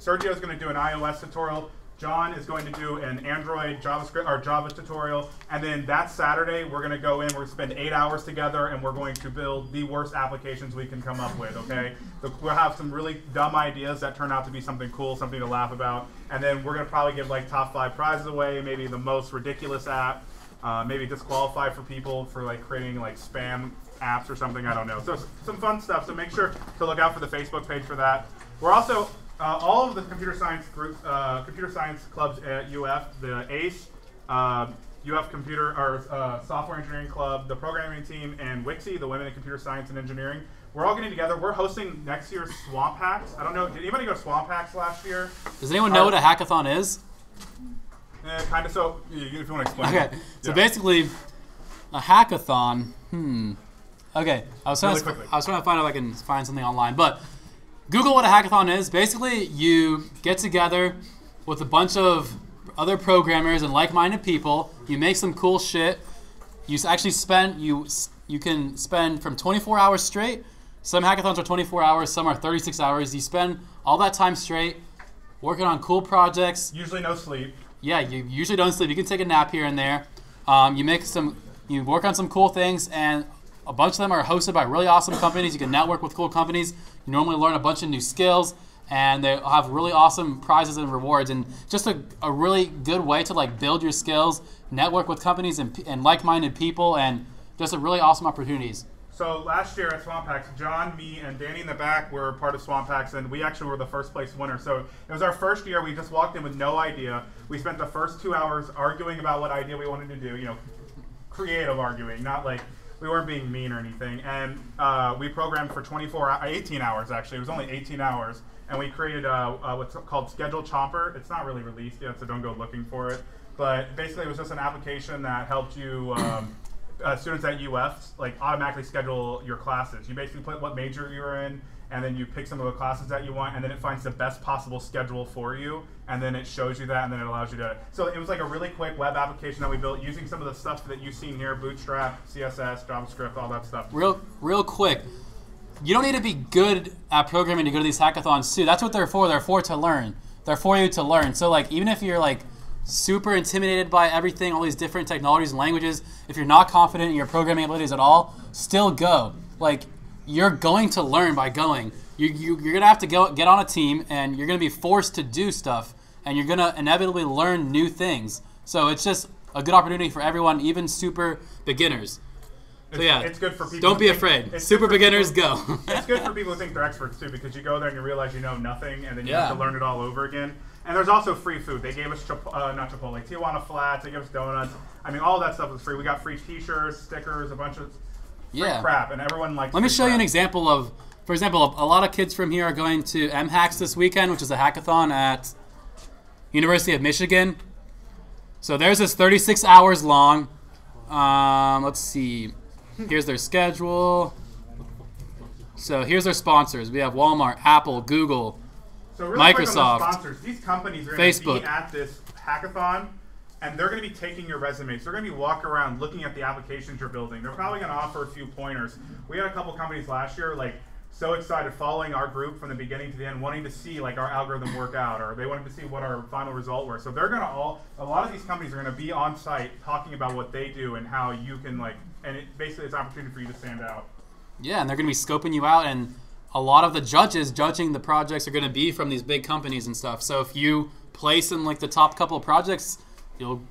Sergio's going to do an iOS tutorial. John is going to do an Android JavaScript or Java tutorial. And then that Saturday, we're going to go in, we're going to spend 8 hours together, and we're going to build the worst applications we can come up with, okay? We'll have some really dumb ideas that turn out to be something cool, something to laugh about. And then we're going to probably give like top 5 prizes away, maybe the most ridiculous app, maybe disqualify for people for like creating like spam apps or something, I don't know. So some fun stuff, so make sure to look out for the Facebook page for that. We're also, all of the computer science groups, computer science clubs at UF, the ACE, UF Computer or Software Engineering Club, the Programming Team, and WIXI, the Women in Computer Science and Engineering. We're all getting together. We're hosting next year's Swamp Hacks. I don't know. Did anybody go to Swamp Hacks last year? Does anyone know what a hackathon is? Kind of. So if you want to explain. Okay. It. So basically, a hackathon. Okay. I was trying to find out if I can find something online, but. Google what a hackathon is. Basically, you get together with a bunch of other programmers and like-minded people. You make some cool shit. You actually spend, you can spend from 24 hours straight. Some hackathons are 24 hours, some are 36 hours. You spend all that time straight working on cool projects. Usually no sleep. Yeah, you usually don't sleep. You can take a nap here and there. You work on some cool things, and a bunch of them are hosted by really awesome companies. You can network with cool companies. You normally learn a bunch of new skills, and they have really awesome prizes and rewards, and just a really good way to like build your skills, network with companies and like-minded people, and just a really awesome opportunities. So last year at Swamp Hacks, John, me, and Danny in the back were part of Swamp Hacks, and we actually were the first place winner. So it was our first year. We just walked in with no idea. We spent the first 2 hours arguing about what idea we wanted to do, you know, creative arguing, not like we weren't being mean or anything. And we programmed for 18 hours, actually. It was only 18 hours. And we created what's called Schedule Chomper. It's not really released yet, so don't go looking for it. But basically, it was just an application that helped you, students at UF, like automatically schedule your classes. You basically put what major you're in, and then you pick some of the classes that you want, and then it finds the best possible schedule for you, and then it shows you that, and then it allows you to. So it was like a really quick web application that we built using some of the stuff that you've seen here: Bootstrap, CSS, JavaScript, all that stuff. Real quick. You don't need to be good at programming to go to these hackathons too. That's what they're for. They're for to learn. They're for you to learn. So like, even if you're like super intimidated by everything, all these different technologies and languages, if you're not confident in your programming abilities at all, still go. Like, you're going to learn by going. You're gonna have to go get on a team, and you're gonna be forced to do stuff, and you're gonna inevitably learn new things. So it's just a good opportunity for everyone, even super beginners. So yeah, it's good for people. Don't be afraid. Super beginners, go. It's good for people who think they're experts too, because you go there and you realize you know nothing, and then you have to learn it all over again. And there's also free food. They gave us Tijuana Flats. They gave us donuts. I mean, all that stuff was free. We got free T-shirts, stickers, a bunch of free crap, and everyone liked. Let me show you an example of, for example, a lot of kids from here are going to M-Hacks this weekend, which is a hackathon at University of Michigan. So there's this 36 hours long. Let's see. Here's their schedule. So here's our sponsors. We have Walmart, Apple, Google, Microsoft, these companies are going to be at this hackathon, and they're going to be taking your resumes. They're going to be walking around looking at the applications you're building. They're probably going to offer a few pointers. We had a couple companies last year, like, so excited following our group from the beginning to the end, wanting to see like our algorithm work out, or they wanted to see what our final result were. So they're going to a lot of these companies are going to be on site talking about what they do and how you can like, and it basically it's an opportunity for you to stand out. Yeah, and they're going to be scoping you out, and a lot of the judges judging the projects are going to be from these big companies and stuff. So if you place in like the top couple of projects,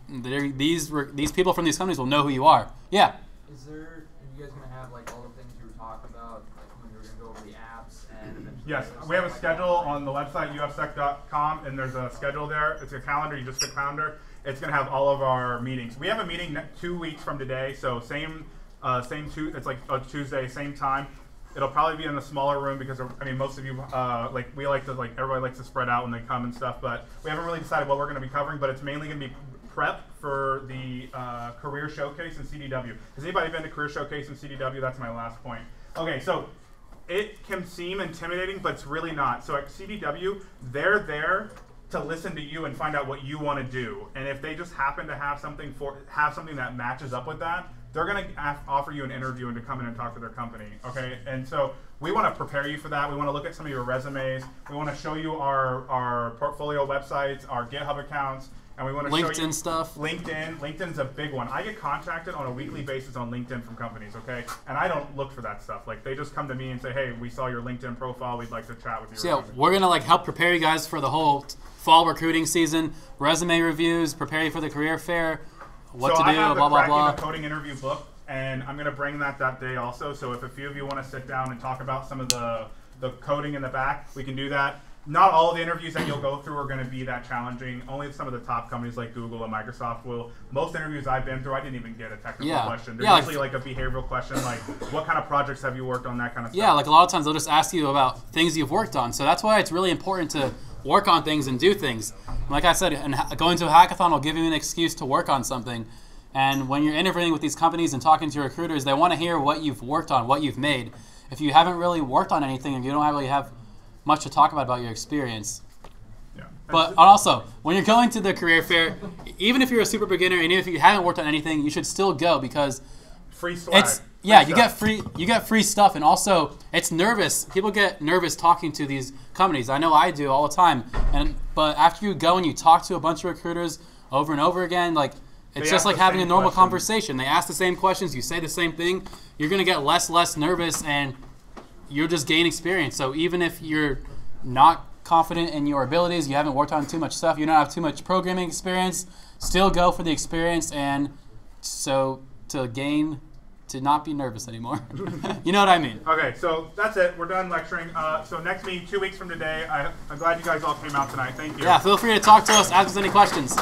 these people from these companies will know who you are. Yeah. Is there, are you guys going to have like all the things you were talking about? Yes, we have a schedule on the website, ufsec.com, and there's a schedule there. It's a calendar. You just click calendar. It's going to have all of our meetings. We have a meeting 2 weeks from today, so it's like a Tuesday, same time. It'll probably be in a smaller room because, I mean, most of you, everybody likes to spread out when they come and stuff, but we haven't really decided what we're going to be covering, but it's mainly going to be prep for the career showcase and CDW. Has anybody been to career showcase and CDW? That's my last point. Okay, so it can seem intimidating, but it's really not. So at CDW, they're there to listen to you and find out what you want to do. And if they just happen to have something that matches up with that, they're going to offer you an interview and to come in and talk to their company. Okay, and so we want to prepare you for that. We want to look at some of your resumes. We want to show you our portfolio websites, our GitHub accounts, and we want to show you stuff. LinkedIn. LinkedIn's a big one. I get contacted on a weekly basis on LinkedIn from companies, okay? And I don't look for that stuff. Like, they just come to me and say, hey, we saw your LinkedIn profile. We'd like to chat with you. So yeah, we're going to, like, help prepare you guys for the whole fall recruiting season, resume reviews, prepare you for the career fair, what to do, blah, blah, blah. So I have the Coding Interview book, and I'm going to bring that day also. So if a few of you want to sit down and talk about some of the coding in the back, we can do that. Not all of the interviews that you'll go through are going to be that challenging. Only some of the top companies like Google and Microsoft will. Most interviews I've been through, I didn't even get a technical question. They're usually like a behavioral question, like what kind of projects have you worked on, that kind of stuff. Yeah, like a lot of times they'll just ask you about things you've worked on. So that's why it's really important to work on things and do things. And like I said, and going to a hackathon will give you an excuse to work on something. And when you're interviewing with these companies and talking to your recruiters, they want to hear what you've worked on, what you've made. If you haven't really worked on anything, if you don't really have much to talk about your experience. Yeah. But also, when you're going to the career fair, even if you're a super beginner and even if you haven't worked on anything, you should still go because free swag. You get free stuff, and also it's nervous. People get nervous talking to these companies. I know I do all the time. But after you go and you talk to a bunch of recruiters over and over again, like it's just like having a normal conversation. They ask the same questions, you say the same thing, you're gonna get less nervous, and you'll just gain experience. So even if you're not confident in your abilities, you haven't worked on too much stuff, you don't have too much programming experience, still go for the experience, and so to gain to not be nervous anymore. You know what I mean? Okay, so that's it. We're done lecturing. So next meeting, 2 weeks from today. I'm glad you guys all came out tonight. Thank you. Yeah, feel free to talk to us, ask us any questions.